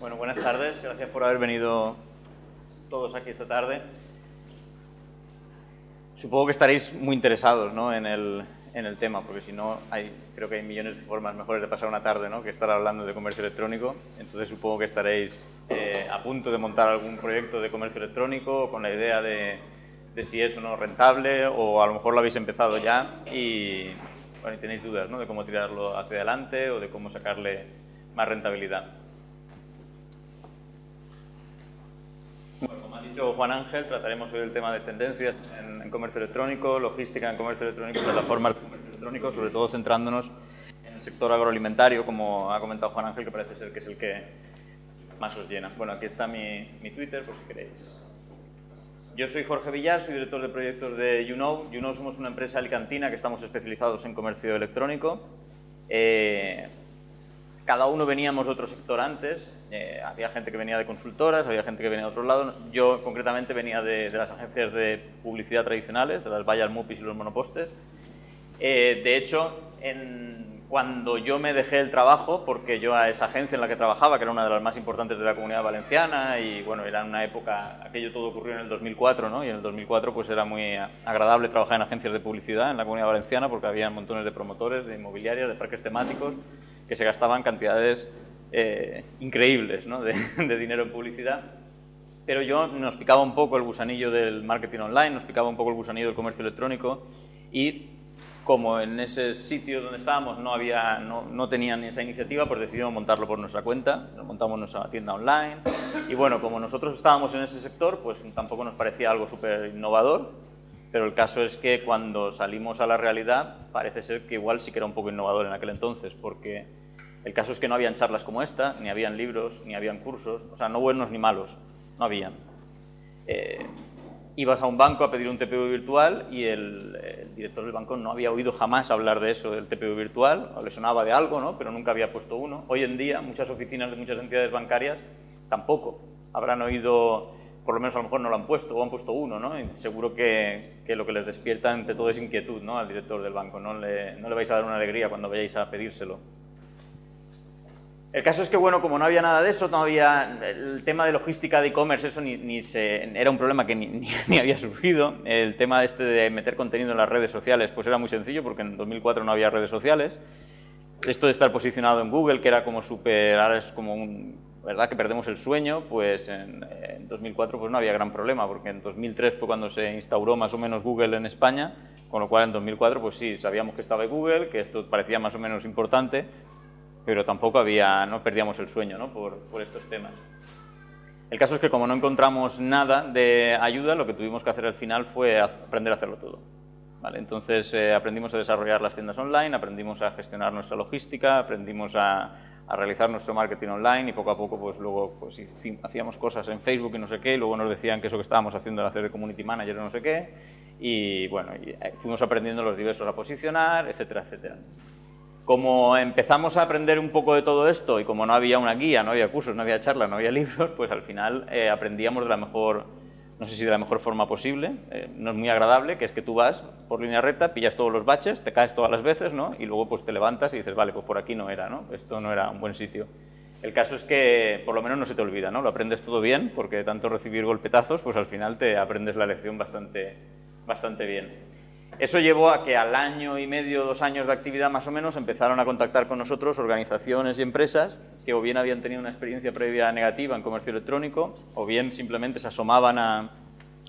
Bueno, buenas tardes. Gracias por haber venido todos aquí esta tarde. Supongo que estaréis muy interesados, ¿no?, en el tema, porque si no, creo que hay millones de formas mejores de pasar una tarde, ¿no?, que estar hablando de comercio electrónico. Entonces supongo que estaréis a punto de montar algún proyecto de comercio electrónico con la idea de si es o no rentable, o a lo mejor lo habéis empezado ya y, bueno, y tenéis dudas, ¿no?, de cómo tirarlo hacia adelante o de cómo sacarle más rentabilidad. Bueno, como ha dicho Juan Ángel, trataremos hoy el tema de tendencias en comercio electrónico, logística en comercio electrónico, plataformas de comercio electrónico, sobre todo centrándonos en el sector agroalimentario, como ha comentado Juan Ángel, que parece ser que es el que más os llena. Bueno, aquí está mi Twitter, por si queréis. Yo soy Jorge Villar, soy director de proyectos de YouKnow. YouKnow somos una empresa alicantina que estamos especializados en comercio electrónico. Cada uno veníamos de otro sector antes. Había gente que venía de consultoras, había gente que venía de otro lado. Yo, concretamente, venía de las agencias de publicidad tradicionales, de las vallas, mupis y los monopostes. De hecho, cuando yo me dejé el trabajo, porque yo a esa agencia en la que trabajaba, que era una de las más importantes de la Comunidad Valenciana, y bueno, era una época, aquello todo ocurrió en el 2004, ¿no? Y en el 2004 pues era muy agradable trabajar en agencias de publicidad en la Comunidad Valenciana, porque había montones de promotores, de inmobiliarias, de parques temáticos, que se gastaban cantidades increíbles, ¿no?, de dinero en publicidad. Pero yo, nos picaba un poco el gusanillo del marketing online, nos picaba un poco el gusanillo del comercio electrónico, y como en ese sitio donde estábamos no tenían esa iniciativa, pues decidimos montarlo por nuestra cuenta. Montamos nuestra tienda online y, bueno, como nosotros estábamos en ese sector, pues tampoco nos parecía algo súper innovador, pero el caso es que cuando salimos a la realidad parece ser que igual sí que era un poco innovador en aquel entonces, porque el caso es que no habían charlas como esta, ni habían libros, ni habían cursos, o sea, no buenos ni malos, no habían. Ibas a un banco a pedir un TPV virtual y el director del banco no había oído jamás hablar de eso, del TPV virtual, o le sonaba de algo, ¿no?, pero nunca había puesto uno. Hoy en día, muchas oficinas de muchas entidades bancarias tampoco habrán oído, por lo menos a lo mejor no lo han puesto, o han puesto uno, ¿no? Y seguro que lo que les despierta ante todo es inquietud, ¿no?, al director del banco. No le vais a dar una alegría cuando vayáis a pedírselo. El caso es que, bueno, como no había nada de eso, no había el tema de logística de e-commerce, eso era un problema que ni había surgido. El tema este de meter contenido en las redes sociales, pues era muy sencillo, porque en 2004 no había redes sociales. Esto de estar posicionado en Google, que era como súper, ahora es como ¿verdad?, que perdemos el sueño, pues en 2004 pues no había gran problema, porque en 2003 fue cuando se instauró más o menos Google en España, con lo cual en 2004 pues sí, sabíamos que estaba Google, que esto parecía más o menos importante, pero tampoco no perdíamos el sueño, ¿no?, por estos temas. El caso es que como no encontramos nada de ayuda, lo que tuvimos que hacer al final fue aprender a hacerlo todo, ¿vale? Entonces aprendimos a desarrollar las tiendas online, aprendimos a gestionar nuestra logística, aprendimos a realizar nuestro marketing online, y poco a poco pues luego pues, hacíamos cosas en Facebook y no sé qué, y luego nos decían que eso que estábamos haciendo era hacer de community manager o no sé qué, y bueno, fuimos aprendiendo los diversos a posicionar, etcétera, etcétera. Como empezamos a aprender un poco de todo esto y como no había una guía, no había cursos, no había charlas, no había libros, pues al final aprendíamos de la mejor, no sé si de la mejor forma posible, no es muy agradable, que es que tú vas por línea recta, pillas todos los baches, te caes todas las veces, ¿no?, y luego pues te levantas y dices, vale, pues por aquí no era, ¿no?, esto no era un buen sitio. El caso es que por lo menos no se te olvida, ¿no?, lo aprendes todo bien, porque de tanto recibir golpetazos, pues al final te aprendes la lección bastante bien. Eso llevó a que al año y medio, 2 años de actividad más o menos, empezaron a contactar con nosotros organizaciones y empresas que o bien habían tenido una experiencia previa negativa en comercio electrónico, o bien simplemente se asomaban a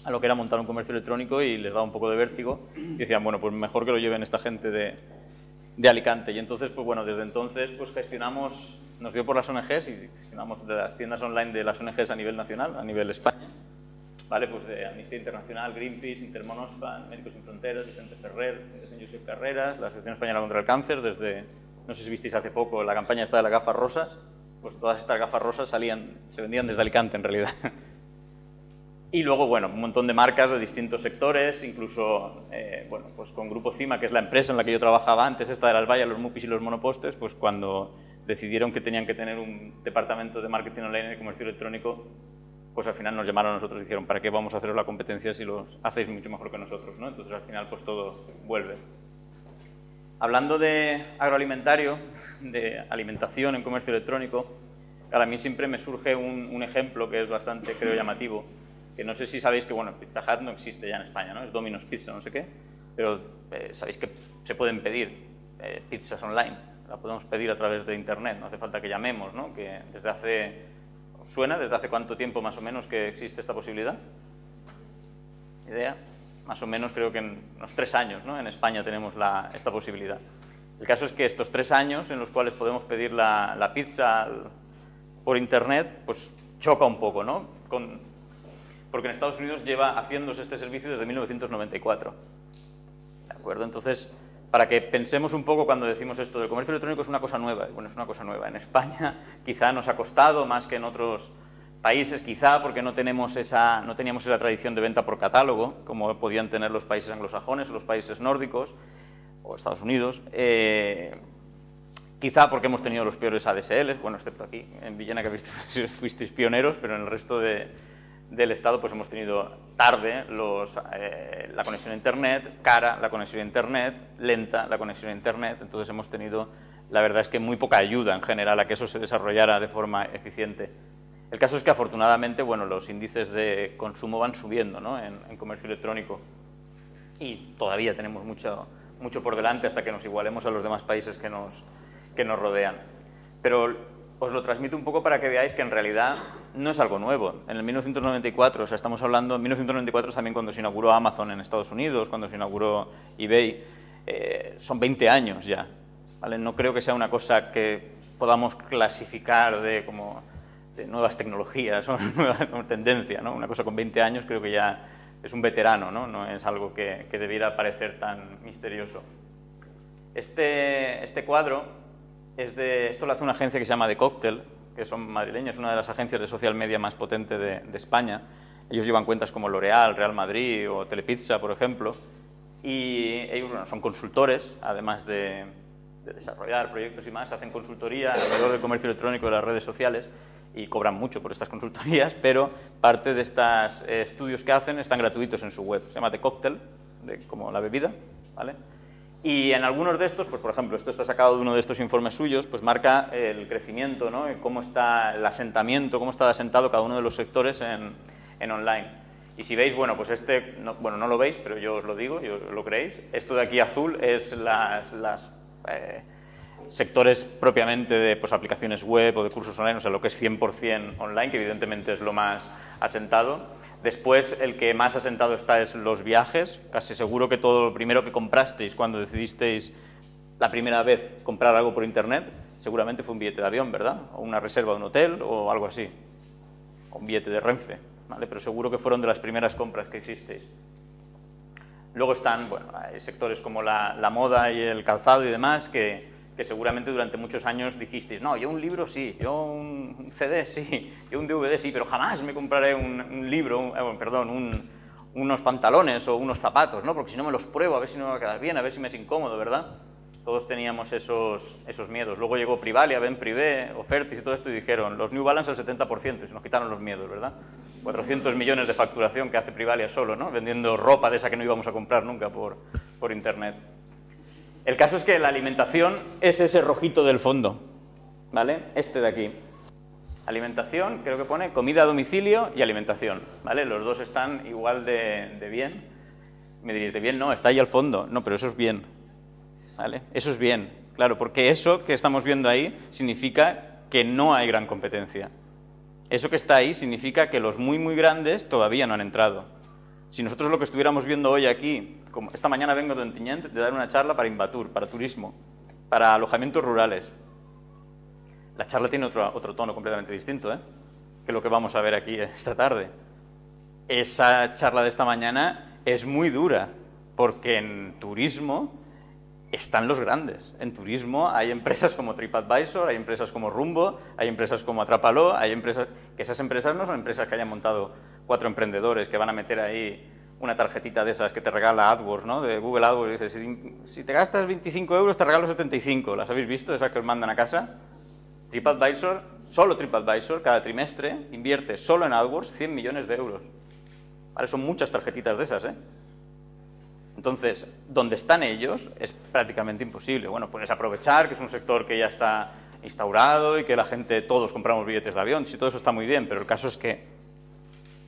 lo que era montar un comercio electrónico y les daba un poco de vértigo y decían, bueno, pues mejor que lo lleven esta gente de Alicante. Y entonces, pues bueno, desde entonces pues gestionamos, nos dio por las ONGs y gestionamos de las tiendas online de las ONGs a nivel nacional, a nivel España. Vale, pues de Amnistía Internacional, Greenpeace, Intermonospan, Médicos Sin Fronteras, Vicente Ferrer, Fundación Josep Carreras, la Asociación Española contra el Cáncer, desde, no sé si visteis hace poco, la campaña esta de las gafas rosas, pues todas estas gafas rosas se vendían desde Alicante en realidad. Y luego, bueno, un montón de marcas de distintos sectores, incluso, bueno, pues con Grupo Cima, que es la empresa en la que yo trabajaba antes, esta de las vallas, los mupis y los monopostes, pues cuando decidieron que tenían que tener un departamento de marketing online y comercio electrónico, pues al final nos llamaron a nosotros y dijeron, ¿para qué vamos a haceros la competencia si los hacéis mucho mejor que nosotros?, ¿no? Entonces al final pues todo vuelve. Hablando de agroalimentario, de alimentación en comercio electrónico, Ahora, a mí siempre me surge un ejemplo que es bastante, creo, llamativo, que no sé si sabéis que, bueno, Pizza Hut no existe ya en España, ¿no? Es Domino's Pizza, no sé qué, pero sabéis que se pueden pedir pizzas online, la podemos pedir a través de internet, no hace falta que llamemos, ¿no? Que desde hace, ¿os suena? ¿Desde hace cuánto tiempo más o menos que existe esta posibilidad? ¿Idea? Más o menos creo que en unos 3 años, ¿no? En España tenemos esta posibilidad. El caso es que estos 3 años en los cuales podemos pedir la pizza por internet, pues choca un poco, ¿no? Porque en Estados Unidos lleva haciéndose este servicio desde 1994, ¿de acuerdo? Entonces, para que pensemos un poco cuando decimos esto del comercio electrónico, es una cosa nueva. Bueno, es una cosa nueva. En España quizá nos ha costado más que en otros países, quizá porque no teníamos esa tradición de venta por catálogo, como podían tener los países anglosajones o los países nórdicos o Estados Unidos. Quizá porque hemos tenido los peores ADSLs, bueno, excepto aquí, en Villena, que fuisteis pioneros, pero en el resto del Estado pues hemos tenido tarde la conexión a Internet, cara la conexión a Internet, lenta la conexión a Internet. Entonces hemos tenido, la verdad es que muy poca ayuda en general a que eso se desarrollara de forma eficiente. El caso es que afortunadamente, bueno, los índices de consumo van subiendo, ¿no? en comercio electrónico, y todavía tenemos mucho por delante hasta que nos igualemos a los demás países que nos rodean. Pero os lo transmito un poco para que veáis que en realidad no es algo nuevo. En el 1994, o sea, estamos hablando, en 1994 es también cuando se inauguró Amazon en Estados Unidos, cuando se inauguró eBay, son 20 años ya, ¿vale? No creo que sea una cosa que podamos clasificar de nuevas tecnologías o nueva tendencia, ¿no? Una cosa con 20 años creo que ya es un veterano, ¿no? No es algo que debiera parecer tan misterioso. Este cuadro... Esto lo hace una agencia que se llama The Cocktail, que son madrileños, una de las agencias de social media más potente de España. Ellos llevan cuentas como L'Oréal, Real Madrid o Telepizza, por ejemplo, y ellos, bueno, son consultores, además de desarrollar proyectos y más, hacen consultoría alrededor del comercio electrónico y de las redes sociales y cobran mucho por estas consultorías, pero parte de estos estudios que hacen están gratuitos en su web. Se llama The Cocktail, como la bebida, ¿vale? Y en algunos de estos, pues por ejemplo, esto está sacado de uno de estos informes suyos, pues marca el crecimiento, ¿no? Cómo está el asentamiento, cómo está asentado cada uno de los sectores en online. Y si veis, bueno, pues no lo veis, pero yo os lo digo, yo lo creéis. Esto de aquí azul es las sectores propiamente de, pues, aplicaciones web o de cursos online, o sea, lo que es 100% online, que evidentemente es lo más asentado. Después, el que más asentado está es los viajes. Casi seguro que todo lo primero que comprasteis cuando decidisteis la primera vez comprar algo por internet, seguramente fue un billete de avión, ¿verdad? O una reserva de un hotel o algo así. O un billete de Renfe, ¿vale? Pero seguro que fueron de las primeras compras que hicisteis. Luego están, bueno, hay sectores como la moda y el calzado y demás que seguramente durante muchos años dijisteis, no, yo un libro sí, yo un CD sí, yo un DVD sí, pero jamás me compraré un libro, unos pantalones o unos zapatos, ¿no? Porque si no me los pruebo, a ver si no me va a quedar bien, a ver si me es incómodo, ¿verdad? Todos teníamos esos miedos. Luego llegó Privalia, Ben Privé, Ofertis y todo esto y dijeron, los New Balance al 70%, y se nos quitaron los miedos, ¿verdad? 400 millones de facturación que hace Privalia solo, ¿no? Vendiendo ropa de esa que no íbamos a comprar nunca por internet. El caso es que la alimentación es ese rojito del fondo, ¿vale? Este de aquí. Alimentación, creo que pone comida a domicilio y alimentación, ¿vale? Los dos están igual de bien. Me diréis, ¿de bien? No, está ahí al fondo. No, pero eso es bien, ¿vale? Eso es bien, claro, porque eso que estamos viendo ahí significa que no hay gran competencia. Eso que está ahí significa que los muy, muy grandes todavía no han entrado. Si nosotros lo que estuviéramos viendo hoy aquí... Esta mañana vengo de Ontinyent de dar una charla para Invatur, para turismo, para alojamientos rurales. La charla tiene otro tono completamente distinto, ¿eh? Que lo que vamos a ver aquí esta tarde. Esa charla de esta mañana es muy dura, porque en turismo están los grandes. En turismo hay empresas como TripAdvisor, hay empresas como Rumbo, hay empresas como Atrápalo, hay empresas... Que esas empresas no son empresas que hayan montado 4 emprendedores que van a meter ahí... una tarjetita de esas que te regala AdWords, ¿no? De Google AdWords, dice, si te gastas 25 euros te regalo 75, ¿las habéis visto? Esas que os mandan a casa. TripAdvisor, solo TripAdvisor, cada trimestre invierte solo en AdWords 100 millones de euros. Vale, son muchas tarjetitas de esas, ¿eh? Entonces, donde están ellos es prácticamente imposible. Bueno, puedes aprovechar, que es un sector que ya está instaurado y que la gente, todos compramos billetes de avión, si todo eso está muy bien, pero el caso es que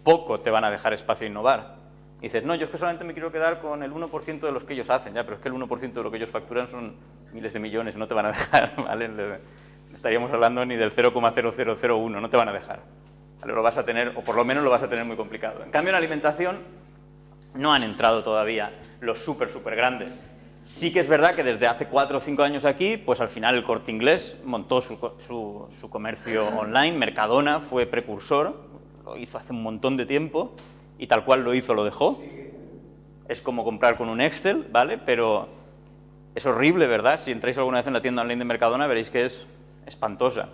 poco te van a dejar espacio a innovar. Y dices, no, yo es que solamente me quiero quedar con el 1% de los que ellos hacen, ya, pero es que el 1% de lo que ellos facturan son miles de millones, no te van a dejar, ¿vale? Estaríamos hablando ni del 0,0001, no te van a dejar. ¿Vale? Lo vas a tener, o por lo menos lo vas a tener muy complicado. En cambio, en alimentación no han entrado todavía los súper grandes. Sí que es verdad que desde hace 4 o 5 años aquí, pues al final el Corte Inglés montó su comercio online, Mercadona fue precursor, lo hizo hace un montón de tiempo, y tal cual lo hizo, lo dejó. Sí. Es como comprar con un Excel, ¿vale? Pero es horrible, ¿verdad? Si entráis alguna vez en la tienda online de Mercadona veréis que es espantosa.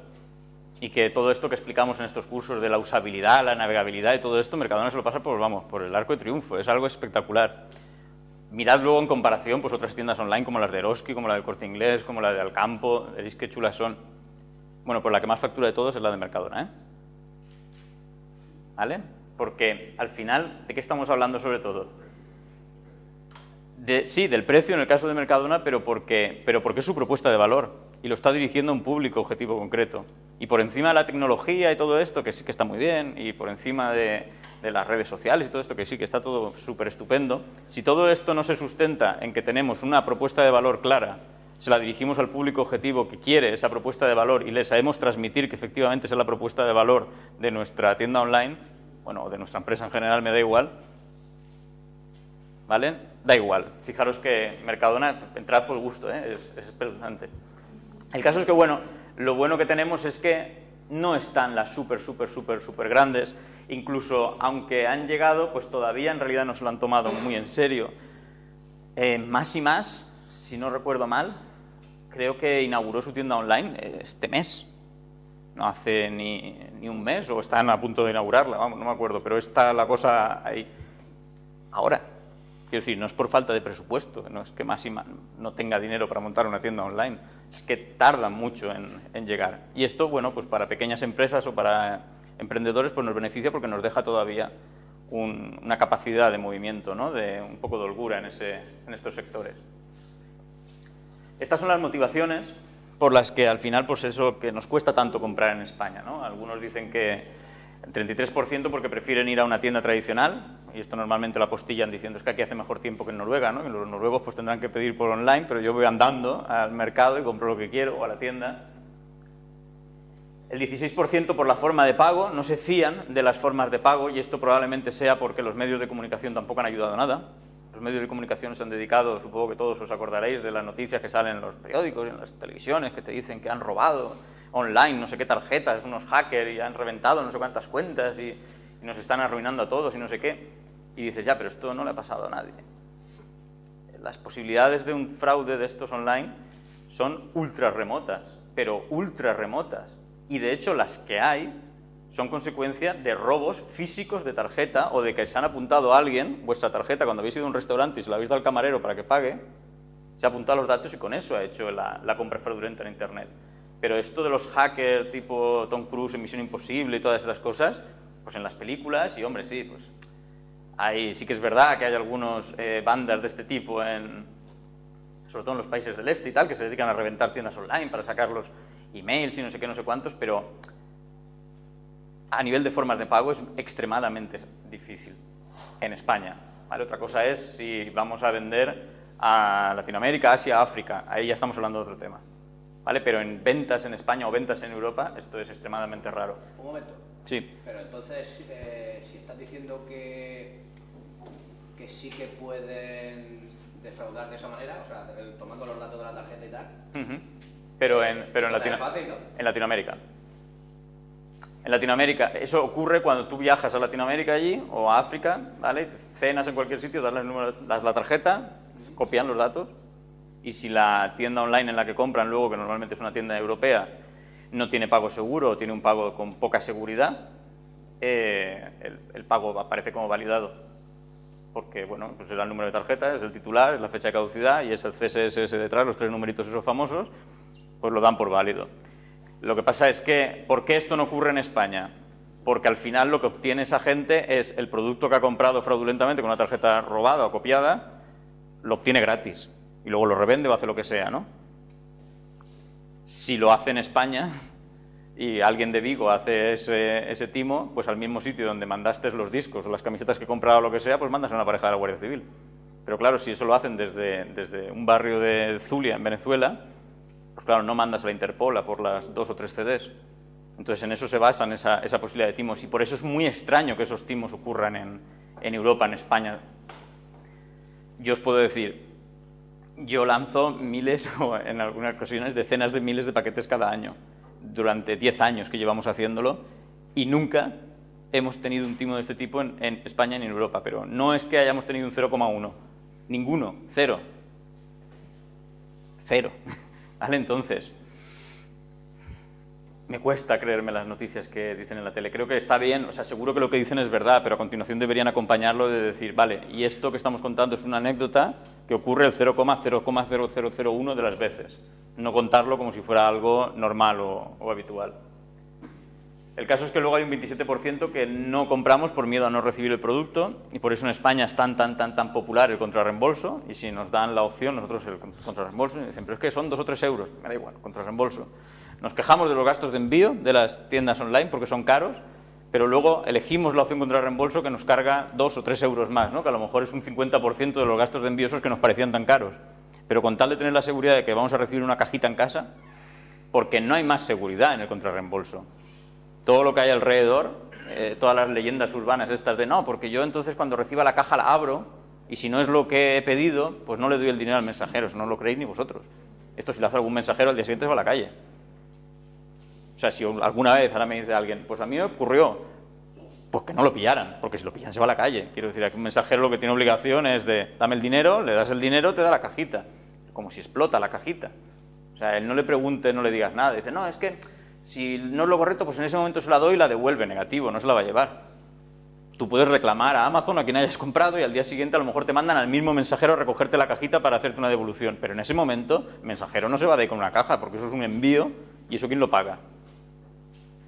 Y que todo esto que explicamos en estos cursos de la usabilidad, la navegabilidad y todo esto, Mercadona se lo pasa por, vamos, por el arco de triunfo. Es algo espectacular. Mirad luego en comparación pues otras tiendas online como las de Eroski, como la del Corte Inglés, como la de Alcampo, veréis qué chulas son. Bueno, pues la que más factura de todos es la de Mercadona, ¿eh? ¿Vale? Porque al final, ¿de qué estamos hablando sobre todo? Sí, del precio en el caso de Mercadona, pero porque es su propuesta de valor y lo está dirigiendo a un público objetivo concreto. Y por encima de la tecnología y todo esto, que sí que está muy bien, y por encima de las redes sociales y todo esto, que sí que está todo súper estupendo, si todo esto no se sustenta en que tenemos una propuesta de valor clara, se la dirigimos al público objetivo que quiere esa propuesta de valor y le sabemos transmitir que efectivamente esa es la propuesta de valor de nuestra tienda online, bueno, de nuestra empresa en general, me da igual, ¿vale? Da igual. Fijaros que Mercadona, entrar por gusto, ¿eh? Es espeluznante. El caso es que, bueno, lo bueno que tenemos es que no están las súper grandes, incluso aunque han llegado, pues todavía en realidad no se lo han tomado muy en serio. Más y Más, si no recuerdo mal, creo que inauguró su tienda online este mes. No hace ni un mes, o están a punto de inaugurarla, vamos, no me acuerdo, pero está la cosa ahí. Ahora, quiero decir, no es por falta de presupuesto, no es que Más y Más no tenga dinero para montar una tienda online, es que tardan mucho en llegar. Y esto, bueno, pues para pequeñas empresas o para emprendedores, pues nos beneficia porque nos deja todavía una capacidad de movimiento, ¿no? De un poco de holgura en estos sectores. Estas son las motivaciones por las que al final, pues eso que nos cuesta tanto comprar en España, ¿no? Algunos dicen que el 33% porque prefieren ir a una tienda tradicional, y esto normalmente lo apostillan diciendo es que aquí hace mejor tiempo que en Noruega, ¿no? Y los noruegos pues tendrán que pedir por online, pero yo voy andando al mercado y compro lo que quiero o a la tienda. El 16% por la forma de pago, no se fían de las formas de pago, y esto probablemente sea porque los medios de comunicación tampoco han ayudado a nada. Los medios de comunicación se han dedicado, supongo que todos os acordaréis de las noticias que salen en los periódicos, en las televisiones, que te dicen que han robado online, no sé qué tarjetas, unos hackers, y han reventado no sé cuántas cuentas, y nos están arruinando a todos y no sé qué. Y dices, ya, pero esto no le ha pasado a nadie. Las posibilidades de un fraude de estos online son ultra remotas, pero ultra remotas. Y de hecho las que hay son consecuencia de robos físicos de tarjeta, o de que se han apuntado a alguien vuestra tarjeta cuando habéis ido a un restaurante y se la habéis dado al camarero para que pague, se ha apuntado a los datos y con eso ha hecho la compra fraudulenta en Internet. Pero esto de los hackers tipo Tom Cruise en Misión Imposible y todas esas cosas, pues en las películas, y hombre, sí, pues ahí sí que es verdad que hay algunos bandas de este tipo, sobre todo en los países del este y tal, que se dedican a reventar tiendas online para sacar los emails y no sé qué, no sé cuántos, pero a nivel de formas de pago es extremadamente difícil en España, ¿vale? Otra cosa es si vamos a vender a Latinoamérica, Asia, África, ahí ya estamos hablando de otro tema, ¿vale? Pero en ventas en España o ventas en Europa esto es extremadamente raro. Un momento. Sí. Pero entonces, si estás diciendo que sí que pueden defraudar de esa manera, o sea, tomando los datos de la tarjeta y tal. Uh-huh. Pero en Latinoamérica. En Latinoamérica, eso ocurre cuando tú viajas a Latinoamérica allí, o a África, ¿vale? Cenas en cualquier sitio, das la tarjeta, copian los datos, y si la tienda online en la que compran luego, que normalmente es una tienda europea, no tiene pago seguro o tiene un pago con poca seguridad, el pago aparece como validado, porque bueno, pues será el número de tarjeta, es el titular, es la fecha de caducidad y es el CSS detrás, los 3 numeritos esos famosos, pues lo dan por válido. Lo que pasa es que, ¿por qué esto no ocurre en España? Porque al final lo que obtiene esa gente es el producto que ha comprado fraudulentamente con una tarjeta robada o copiada, lo obtiene gratis y luego lo revende o hace lo que sea, ¿no? Si lo hace en España y alguien de Vigo hace ese timo, pues al mismo sitio donde mandaste los discos o las camisetas que compraba o lo que sea, pues mandas a una pareja de la Guardia Civil. Pero claro, si eso lo hacen desde un barrio de Zulia, en Venezuela, pues claro, no mandas a la Interpol a por las 2 o 3 CDs. Entonces en eso se basan esa posibilidad de timos, y por eso es muy extraño que esos timos ocurran en Europa, en España. Yo os puedo decir, yo lanzo miles, o en algunas ocasiones decenas de miles de paquetes cada año, durante 10 años que llevamos haciéndolo, y nunca hemos tenido un timo de este tipo en España ni en Europa. Pero no es que hayamos tenido un 0,1, ninguno, cero. ¿Vale? Entonces, me cuesta creerme las noticias que dicen en la tele. Creo que está bien, o sea, seguro que lo que dicen es verdad, pero a continuación deberían acompañarlo de decir, vale, y esto que estamos contando es una anécdota que ocurre el 0,0001 de las veces. No contarlo como si fuera algo normal o habitual. El caso es que luego hay un 27% que no compramos por miedo a no recibir el producto, y por eso en España es tan popular el contrarreembolso, y si nos dan la opción, nosotros el contrarreembolso, y dicen, pero es que son 2 o 3 euros, me da igual, contrarreembolso. Nos quejamos de los gastos de envío de las tiendas online porque son caros, pero luego elegimos la opción contrarreembolso que nos carga 2 o 3 euros más, ¿no? Que a lo mejor es un 50% de los gastos de envío esos que nos parecían tan caros. Pero con tal de tener la seguridad de que vamos a recibir una cajita en casa, porque no hay más seguridad en el contrarreembolso. Todo lo que hay alrededor, todas las leyendas urbanas estas de no, porque yo entonces cuando reciba la caja la abro y si no es lo que he pedido, pues no le doy el dinero al mensajero. Eso no lo creéis ni vosotros. Esto si lo hace algún mensajero, al día siguiente se va a la calle. O sea, si alguna vez ahora me dice alguien, pues a mí me ocurrió, pues que no lo pillaran, porque si lo pillan se va a la calle. Quiero decir, aquí un mensajero lo que tiene obligación es de dame el dinero, le das el dinero, te da la cajita. Como si explota la cajita. O sea, él no le pregunte, no le digas nada. Dice, no, es que si no es lo correcto, pues en ese momento se la doy y la devuelve, negativo, no se la va a llevar. Tú puedes reclamar a Amazon, a quien hayas comprado, y al día siguiente a lo mejor te mandan al mismo mensajero a recogerte la cajita para hacerte una devolución. Pero en ese momento, el mensajero no se va de ahí con una caja, porque eso es un envío y eso ¿quién lo paga?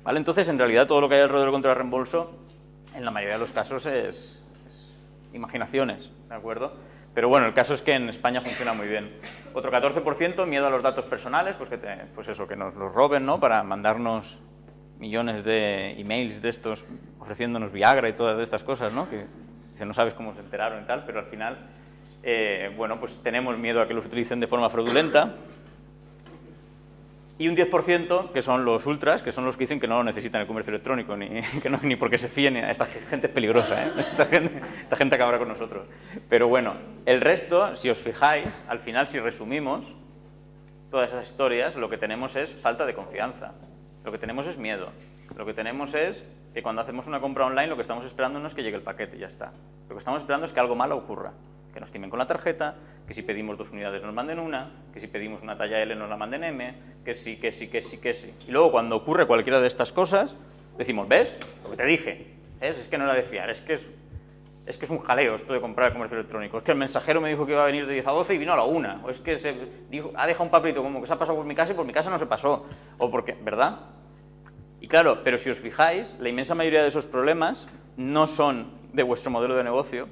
¿Vale? Entonces, en realidad, todo lo que hay alrededor del contrarreembolso, en la mayoría de los casos, es imaginaciones, ¿de acuerdo? Pero bueno, el caso es que en España funciona muy bien. Otro 14%, miedo a los datos personales, pues, que nos los roben, ¿no? Para mandarnos millones de emails de estos, ofreciéndonos Viagra y todas estas cosas, ¿no? Que no sabes cómo se enteraron y tal, pero al final, bueno, pues tenemos miedo a que los utilicen de forma fraudulenta. Y un 10% que son los ultras, que son los que dicen que no lo necesitan el comercio electrónico, ni, que no, ni porque se fíen. Esta gente es peligrosa, ¿eh? Esta gente acabará con nosotros. Pero bueno, el resto, si os fijáis, al final si resumimos todas esas historias, lo que tenemos es falta de confianza, lo que tenemos es miedo, lo que tenemos es que cuando hacemos una compra online lo que estamos esperando no es que llegue el paquete y ya está. Lo que estamos esperando es que algo malo ocurra. Que nos timen con la tarjeta, que si pedimos 2 unidades nos manden una, que si pedimos una talla L nos la manden M, que sí. Y luego cuando ocurre cualquiera de estas cosas, decimos, ¿ves? Lo que te dije, ¿ves? Es que no era de fiar, es que es un jaleo esto de comprar el comercio electrónico, es que el mensajero me dijo que iba a venir de 10 a 12 y vino a la 1, o es que se dijo, ha dejado un papelito como que se ha pasado por mi casa y por mi casa no se pasó, o porque, ¿verdad? Y claro, pero si os fijáis, la inmensa mayoría de esos problemas no son de vuestro modelo de negocio,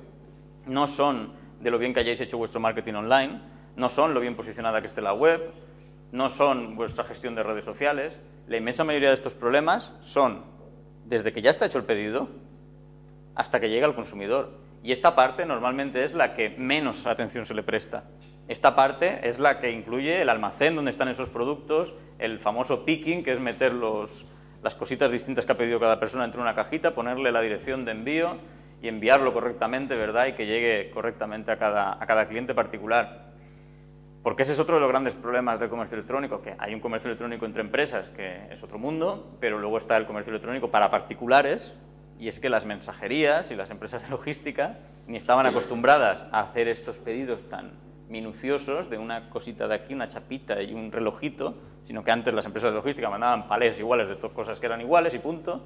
no son de lo bien que hayáis hecho vuestro marketing online, no son lo bien posicionada que esté la web, no son vuestra gestión de redes sociales. La inmensa mayoría de estos problemas son desde que ya está hecho el pedido hasta que llega al consumidor. Y esta parte normalmente es la que menos atención se le presta. Esta parte es la que incluye el almacén donde están esos productos, el famoso picking, que es meter las cositas distintas que ha pedido cada persona dentro de una cajita, ponerle la dirección de envío y enviarlo correctamente, ¿verdad? Y que llegue correctamente a cada cliente particular. Porque ese es otro de los grandes problemas del comercio electrónico, que hay un comercio electrónico entre empresas, que es otro mundo, pero luego está el comercio electrónico para particulares, y es que las mensajerías y las empresas de logística ni estaban acostumbradas a hacer estos pedidos tan minuciosos de una cosita de aquí, una chapita y un relojito, sino que antes las empresas de logística mandaban palés iguales de dos cosas que eran iguales y punto.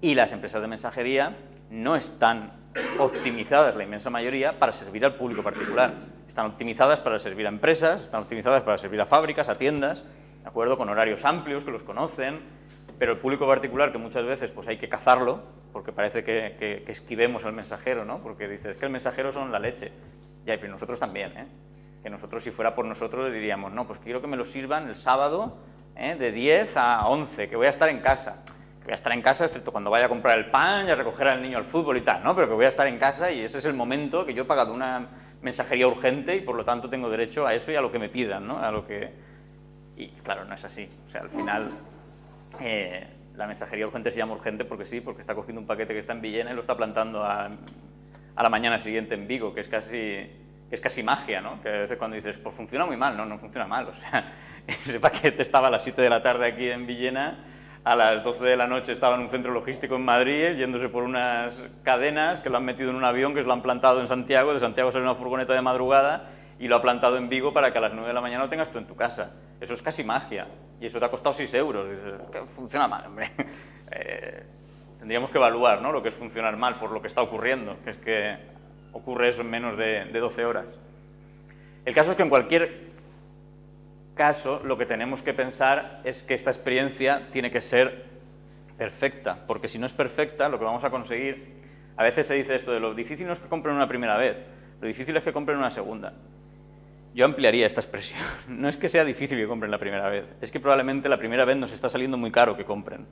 Y las empresas de mensajería no están optimizadas, la inmensa mayoría, para servir al público particular. Están optimizadas para servir a empresas, están optimizadas para servir a fábricas, a tiendas, ¿de acuerdo? Con horarios amplios, que los conocen, pero el público particular, que muchas veces pues hay que cazarlo, porque parece que esquivemos al mensajero, ¿no? Porque dices que el mensajero son la leche. Ya, pero nosotros también, ¿eh? que nosotros, si fuera por nosotros, le diríamos, no, pues quiero que me lo sirvan el sábado de 10 a 11, que voy a estar en casa. Que voy a estar en casa, excepto cuando vaya a comprar el pan y a recoger al niño al fútbol y tal, ¿no? Pero que voy a estar en casa y ese es el momento que yo he pagado una mensajería urgente y por lo tanto tengo derecho a eso y a lo que me pidan, ¿no? A lo que... Y claro, no es así. O sea, al final la mensajería urgente se llama urgente porque sí, porque está cogiendo un paquete que está en Villena y lo está plantando a la mañana siguiente en Vigo, que es casi magia, ¿no? Que a veces cuando dices, pues funciona muy mal, no, no funciona mal. O sea, ese paquete estaba a las 7 de la tarde aquí en Villena, a las 12 de la noche estaba en un centro logístico en Madrid, yéndose por unas cadenas que lo han metido en un avión, que lo han plantado en Santiago, de Santiago sale una furgoneta de madrugada y lo ha plantado en Vigo para que a las 9 de la mañana lo tengas tú en tu casa. Eso es casi magia y eso te ha costado 6 euros. Dices, funciona mal, hombre. Tendríamos que evaluar, ¿no?, lo que es funcionar mal por lo que está ocurriendo, que es que ocurre eso en menos de 12 horas. El caso es que en cualquier caso lo que tenemos que pensar es que esta experiencia tiene que ser perfecta, porque si no es perfecta lo que vamos a conseguir, a veces se dice esto de lo difícil no es que compren una primera vez, lo difícil es que compren una segunda. Yo ampliaría esta expresión, no es que sea difícil que compren la primera vez, es que probablemente la primera vez nos está saliendo muy caro que compren,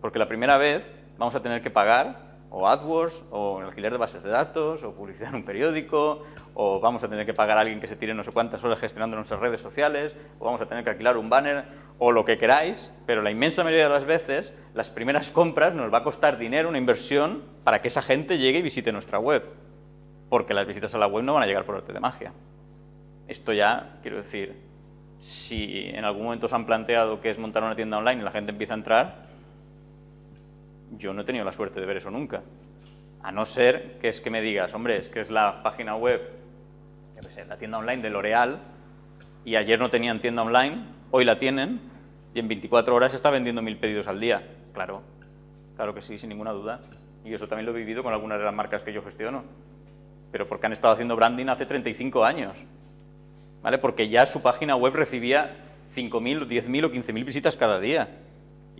porque la primera vez vamos a tener que pagar o AdWords, o el alquiler de bases de datos, o publicidad en un periódico, o vamos a tener que pagar a alguien que se tire no sé cuántas horas gestionando nuestras redes sociales, o vamos a tener que alquilar un banner, o lo que queráis, pero la inmensa mayoría de las veces, las primeras compras nos va a costar dinero, una inversión, para que esa gente llegue y visite nuestra web, porque las visitas a la web no van a llegar por arte de magia. Esto ya, quiero decir, si en algún momento os han planteado que es montar una tienda online y la gente empieza a entrar, yo no he tenido la suerte de ver eso nunca, a no ser que es que me digas, hombre, es que es la página web, yo qué sé, la tienda online de L'Oréal, y ayer no tenían tienda online, hoy la tienen, y en 24 horas está vendiendo 1000 pedidos al día. Claro, claro que sí, sin ninguna duda, y eso también lo he vivido con algunas de las marcas que yo gestiono, pero porque han estado haciendo branding hace 35 años, ¿vale? Porque ya su página web recibía 5000, 10000 o 15000 visitas cada día.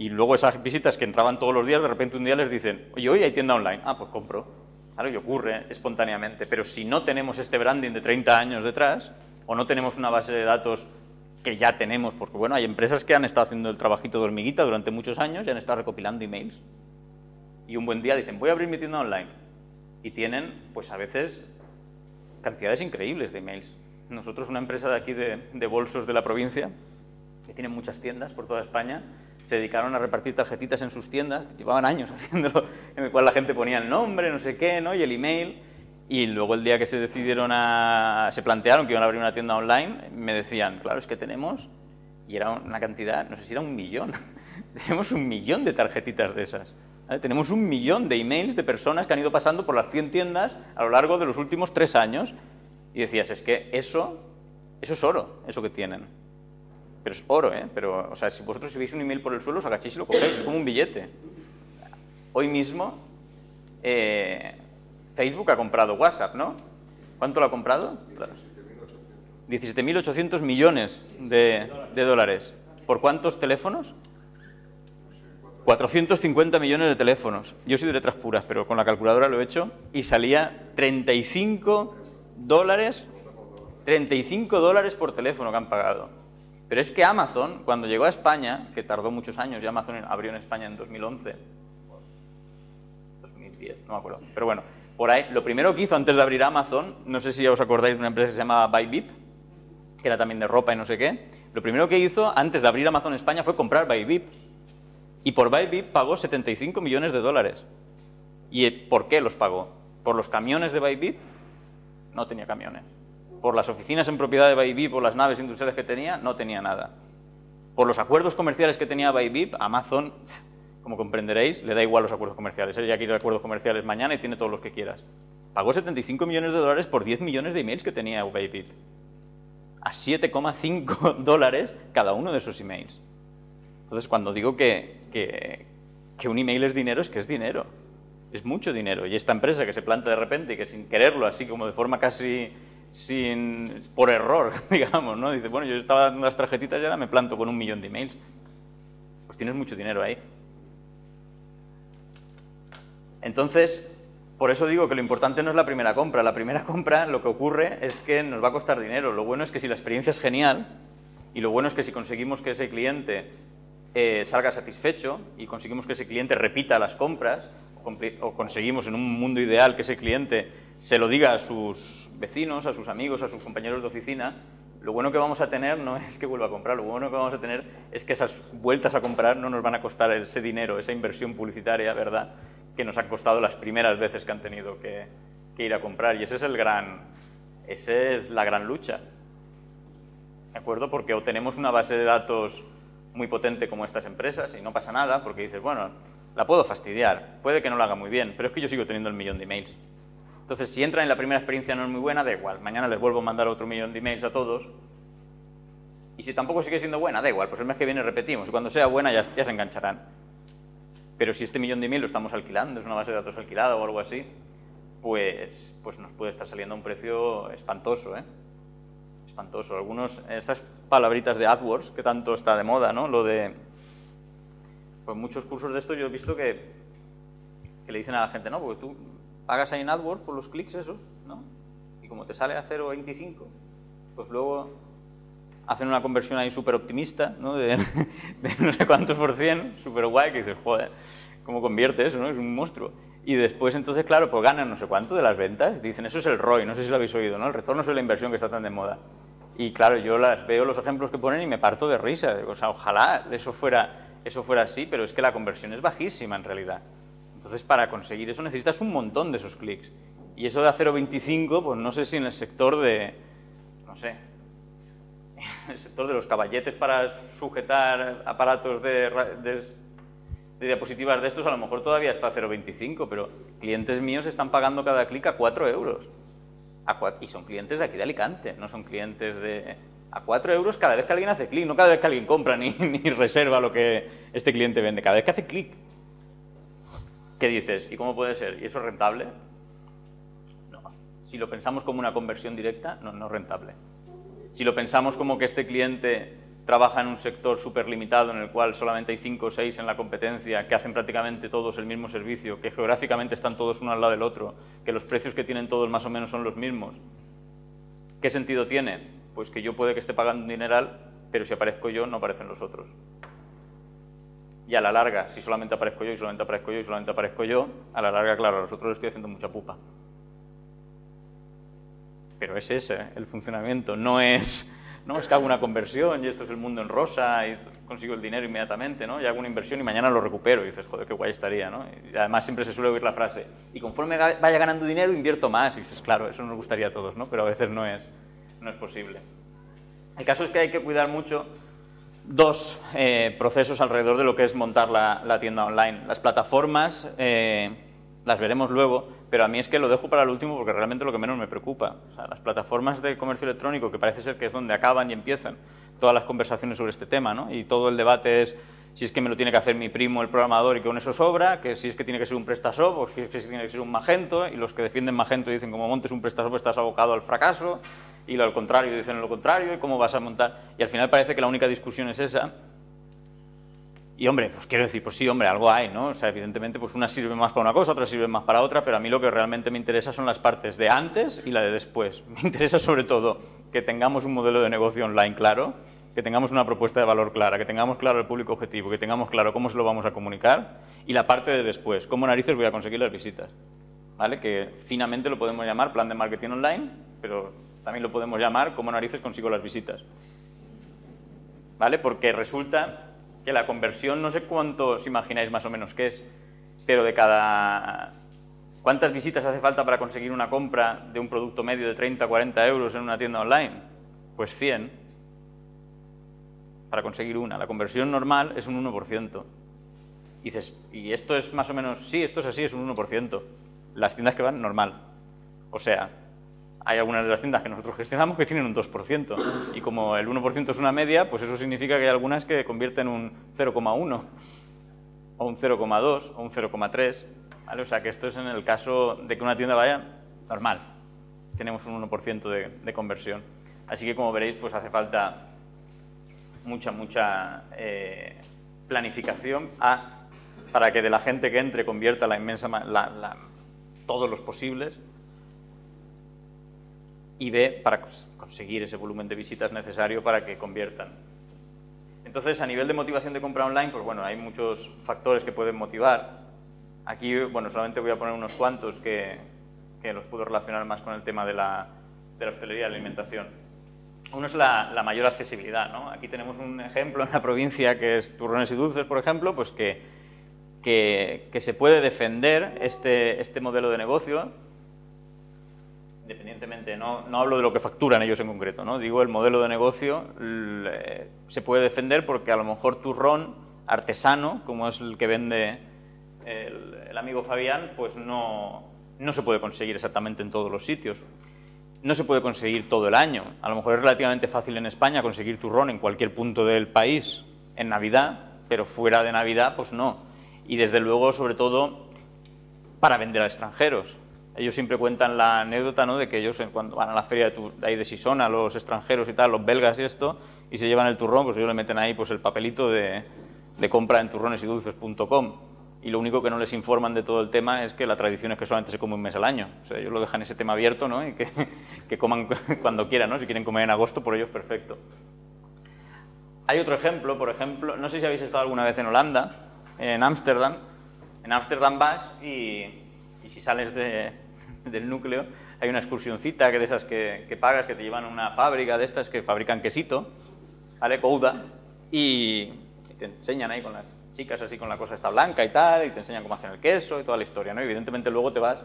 Y luego esas visitas que entraban todos los días, de repente un día les dicen, oye, hoy hay tienda online. Ah, pues compro. Claro, y ocurre espontáneamente. Pero si no tenemos este branding de 30 años detrás, o no tenemos una base de datos que ya tenemos, porque bueno, hay empresas que han estado haciendo el trabajito de hormiguita durante muchos años y han estado recopilando emails. Y un buen día dicen, voy a abrir mi tienda online. Y tienen, pues a veces, cantidades increíbles de emails. Nosotros, una empresa de aquí de bolsos de la provincia, que tiene muchas tiendas por toda España, se dedicaron a repartir tarjetitas en sus tiendas, llevaban años haciéndolo, en el cual la gente ponía el nombre, no sé qué, ¿no?, y el email, y luego el día que se decidieron se plantearon que iban a abrir una tienda online, me decían, claro, es que tenemos, y era una cantidad, no sé si era 1.000.000, tenemos 1.000.000 de tarjetitas de esas, ¿vale? Tenemos 1.000.000 de emails de personas que han ido pasando por las 100 tiendas a lo largo de los últimos 3 años, y decías, es que eso es oro, eso que tienen. Pero es oro, ¿eh? Pero, o sea, si vosotros veis un email por el suelo, os agacháis y lo cogéis, es como un billete. Hoy mismo, Facebook ha comprado WhatsApp, ¿no? ¿Cuánto lo ha comprado? 17.800 millones de dólares. ¿Por cuántos teléfonos? 450 millones de teléfonos. Yo soy de letras puras, pero con la calculadora lo he hecho y salía $35 por teléfono que han pagado. Pero es que Amazon, cuando llegó a España, que tardó muchos años, y Amazon abrió en España en 2011, 2010, no me acuerdo, pero bueno, por ahí, lo primero que hizo antes de abrir Amazon, no sé si os acordáis de una empresa que se llamaba BuyVip, que era también de ropa y no sé qué, lo primero que hizo antes de abrir Amazon España fue comprar BuyVip, y por BuyVip pagó 75 millones de dólares. ¿Y por qué los pagó? ¿Por los camiones de BuyVip? No tenía camiones. Por las oficinas en propiedad de BuyVip, por las naves industriales que tenía, no tenía nada. Por los acuerdos comerciales que tenía BuyVip, Amazon, como comprenderéis, le da igual los acuerdos comerciales. Él ya quiere acuerdos comerciales mañana y tiene todos los que quieras. Pagó 75 millones de dólares por 10 millones de emails que tenía BuyVip. A $7,5 cada uno de esos emails. Entonces, cuando digo que un email es dinero, es que es dinero. Es mucho dinero. Y esta empresa que se planta de repente y que sin quererlo, así como de forma casi... por error, digamos, ¿no? Dice, bueno, yo estaba dando las tarjetitas y ahora me planto con 1.000.000 de emails. Pues tienes mucho dinero ahí. Entonces, Por eso digo que lo importante no es la primera compra lo que ocurre es que nos va a costar dinero. Lo bueno es que si la experiencia es genial y lo bueno es que si conseguimos que ese cliente salga satisfecho y conseguimos que ese cliente repita las compras o conseguimos en un mundo ideal que ese cliente se lo diga a sus vecinos, a sus amigos, a sus compañeros de oficina, lo bueno que vamos a tener no es que vuelva a comprar, lo bueno que vamos a tener es que esas vueltas a comprar no nos van a costar ese dinero, esa inversión publicitaria, ¿verdad?, que nos ha costado las primeras veces que han tenido que ir a comprar. Y ese es el gran, esa es la gran lucha, ¿de acuerdo? Porque o tenemos una base de datos muy potente como estas empresas y no pasa nada porque dices, bueno, la puedo fastidiar, puede que no lo haga muy bien, pero es que yo sigo teniendo el millón de emails. Entonces, si entran en la primera experiencia no es muy buena, da igual, mañana les vuelvo a mandar otro millón de emails a todos. Y si tampoco sigue siendo buena, da igual, pues el mes que viene repetimos, y cuando sea buena ya se engancharán. Pero si este millón de emails lo estamos alquilando, es una base de datos alquilada o algo así, pues nos puede estar saliendo a un precio espantoso, ¿eh? Espantoso. Algunos, esas palabritas de AdWords, que tanto está de moda, ¿no? Lo de... Pues muchos cursos de esto yo he visto que le dicen a la gente, no, porque tú pagas ahí en AdWords por los clics esos, ¿no? Y como te sale a 0,25, pues luego hacen una conversión ahí súper optimista, ¿no? De no sé cuántos por cien, súper guay, que dices, joder, ¿cómo convierte eso, no? Es un monstruo. Y después, entonces, claro, pues ganan no sé cuánto de las ventas, dicen, eso es el ROI, no sé si lo habéis oído, ¿no? El retorno sobre la inversión que está tan de moda. Y claro, yo las veo los ejemplos que ponen y me parto de risa, o sea, ojalá eso fuera así, pero es que la conversión es bajísima en realidad. Entonces, para conseguir eso necesitas un montón de esos clics. Y eso de a 0,25, pues no sé si en el sector de, no sé, en el sector de los caballetes para sujetar aparatos de diapositivas de estos, a lo mejor todavía está a 0,25, pero clientes míos están pagando cada clic a 4 euros. Y son clientes de aquí de Alicante, no son clientes de... A 4 euros cada vez que alguien hace clic, no cada vez que alguien compra ni reserva lo que este cliente vende, cada vez que hace clic. ¿Qué dices? ¿Y cómo puede ser? ¿Y eso es rentable? No. Si lo pensamos como una conversión directa, no es rentable. Si lo pensamos como que este cliente trabaja en un sector súper limitado en el cual solamente hay 5 o 6 en la competencia que hacen prácticamente todos el mismo servicio, que geográficamente están todos uno al lado del otro, que los precios que tienen todos más o menos son los mismos, ¿qué sentido tiene? Pues que yo puede que esté pagando un dineral, pero si aparezco yo, no aparecen los otros. Y a la larga, si solamente aparezco yo, y solamente aparezco yo, y solamente aparezco yo, a la larga, claro, a los otros les estoy haciendo mucha pupa. Pero es ese el funcionamiento, no es que hago una conversión y esto es el mundo en rosa y consigo el dinero inmediatamente, ¿no? Y hago una inversión y mañana lo recupero y dices, joder, qué guay estaría, ¿no? Y además siempre se suele oír la frase, y conforme vaya ganando dinero invierto más, y dices, claro, eso nos gustaría a todos, ¿no? Pero a veces no es posible. El caso es que hay que cuidar mucho dos procesos alrededor de lo que es montar la tienda online. Las plataformas las veremos luego, pero a mí es que lo dejo para el último porque realmente lo que menos me preocupa. O sea, las plataformas de comercio electrónico, que parece ser que es donde acaban y empiezan todas las conversaciones sobre este tema, ¿no? Y todo el debate es si es que me lo tiene que hacer mi primo el programador y que con eso sobra, que si es que tiene que ser un PrestaShop o que si es que tiene que ser un Magento, y los que defienden Magento dicen como montes un PrestaShop estás abocado al fracaso, y lo al contrario dicen lo contrario, y cómo vas a montar... Y al final parece que la única discusión es esa. Y hombre, pues quiero decir, pues sí, hombre, algo hay, ¿no? O sea, evidentemente, pues una sirve más para una cosa, otra sirve más para otra, pero a mí lo que realmente me interesa son las partes de antes y la de después. Me interesa sobre todo que tengamos un modelo de negocio online claro, que tengamos una propuesta de valor clara, que tengamos claro el público objetivo, que tengamos claro cómo se lo vamos a comunicar, y la parte de después, cómo narices voy a conseguir las visitas, ¿vale? Que finamente lo podemos llamar plan de marketing online, pero... también lo podemos llamar como narices consigo las visitas, ¿vale? Porque resulta que la conversión, no sé cuánto os imagináis más o menos qué es, pero de cada... ¿Cuántas visitas hace falta para conseguir una compra de un producto medio de 30, 40 euros en una tienda online? Pues 100 para conseguir una. La conversión normal es un 1%. Y dices, y esto es más o menos... Sí, esto es así, es un 1%. Las tiendas que van, normal. O sea... Hay algunas de las tiendas que nosotros gestionamos que tienen un 2%, y como el 1% es una media, pues eso significa que hay algunas que convierten un 0,1, o un 0,2, o un 0,3, ¿vale? O sea que esto es en el caso de que una tienda vaya normal, tenemos un 1% de conversión. Así que como veréis, pues hace falta mucha planificación para que de la gente que entre convierta la inmensa... todos los posibles, y B, para conseguir ese volumen de visitas necesario para que conviertan. Entonces, a nivel de motivación de compra online, pues bueno, hay muchos factores que pueden motivar. Aquí, bueno, solamente voy a poner unos cuantos que los puedo relacionar más con el tema de la hostelería y la alimentación. Uno es la mayor accesibilidad, ¿no? Aquí tenemos un ejemplo en la provincia que es turrones y dulces, por ejemplo, pues que se puede defender este modelo de negocio, independientemente, no hablo de lo que facturan ellos en concreto, ¿no? Digo, el modelo de negocio se puede defender porque a lo mejor turrón artesano, como es el que vende el amigo Fabián, pues no se puede conseguir exactamente en todos los sitios. No se puede conseguir todo el año. A lo mejor es relativamente fácil en España conseguir turrón en cualquier punto del país en Navidad, pero fuera de Navidad, pues no. Y desde luego, sobre todo, para vender a extranjeros. Ellos siempre cuentan la anécdota, ¿no?, de que ellos cuando van a la feria de Sisona, los extranjeros y tal, los belgas y esto, y se llevan el turrón, pues ellos le meten ahí pues el papelito de compra en turronesidulces.com, y lo único que no les informan de todo el tema es que la tradición es que solamente se come un mes al año. O sea, ellos lo dejan ese tema abierto, ¿no?, y que coman cuando quieran, ¿no? Si quieren comer en agosto, por ellos perfecto. Hay otro ejemplo, por ejemplo, no sé si habéis estado alguna vez en Holanda, en Ámsterdam. En Ámsterdam vas y si sales del núcleo, hay una excursioncita que de esas que pagas, que te llevan a una fábrica de estas que fabrican quesito, ¿vale?, Gouda, y te enseñan ahí con las chicas así con la cosa esta blanca y tal, y te enseñan cómo hacen el queso y toda la historia, ¿no? Y evidentemente luego te vas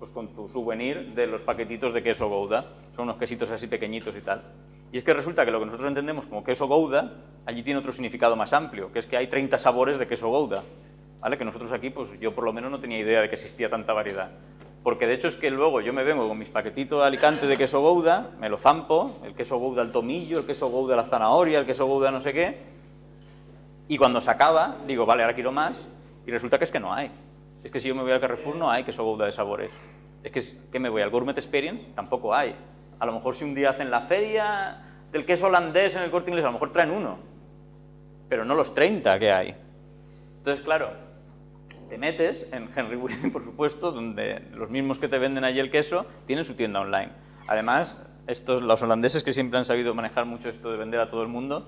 pues con tu souvenir de los paquetitos de queso Gouda, son unos quesitos así pequeñitos y tal. Y es que resulta que lo que nosotros entendemos como queso Gouda, allí tiene otro significado más amplio, que es que hay 30 sabores de queso Gouda, ¿vale? Que nosotros aquí, pues yo por lo menos no tenía idea de que existía tanta variedad. Porque de hecho es que luego yo me vengo con mis paquetitos de Alicante de queso Gouda, me lo zampo, el queso Gouda al tomillo, el queso Gouda a la zanahoria, el queso Gouda no sé qué, y cuando se acaba digo, vale, ahora quiero más, y resulta que es que no hay. Es que si yo me voy al Carrefour no hay queso Gouda de sabores. Es que me voy al Gourmet Experience, tampoco hay. A lo mejor si un día hacen la feria del queso holandés en el Corte Inglés, a lo mejor traen uno, pero no los 30 que hay. Entonces, claro, te metes en Henry Williams, por supuesto, donde los mismos que te venden allí el queso tienen su tienda online. Además, los holandeses, que siempre han sabido manejar mucho esto de vender a todo el mundo,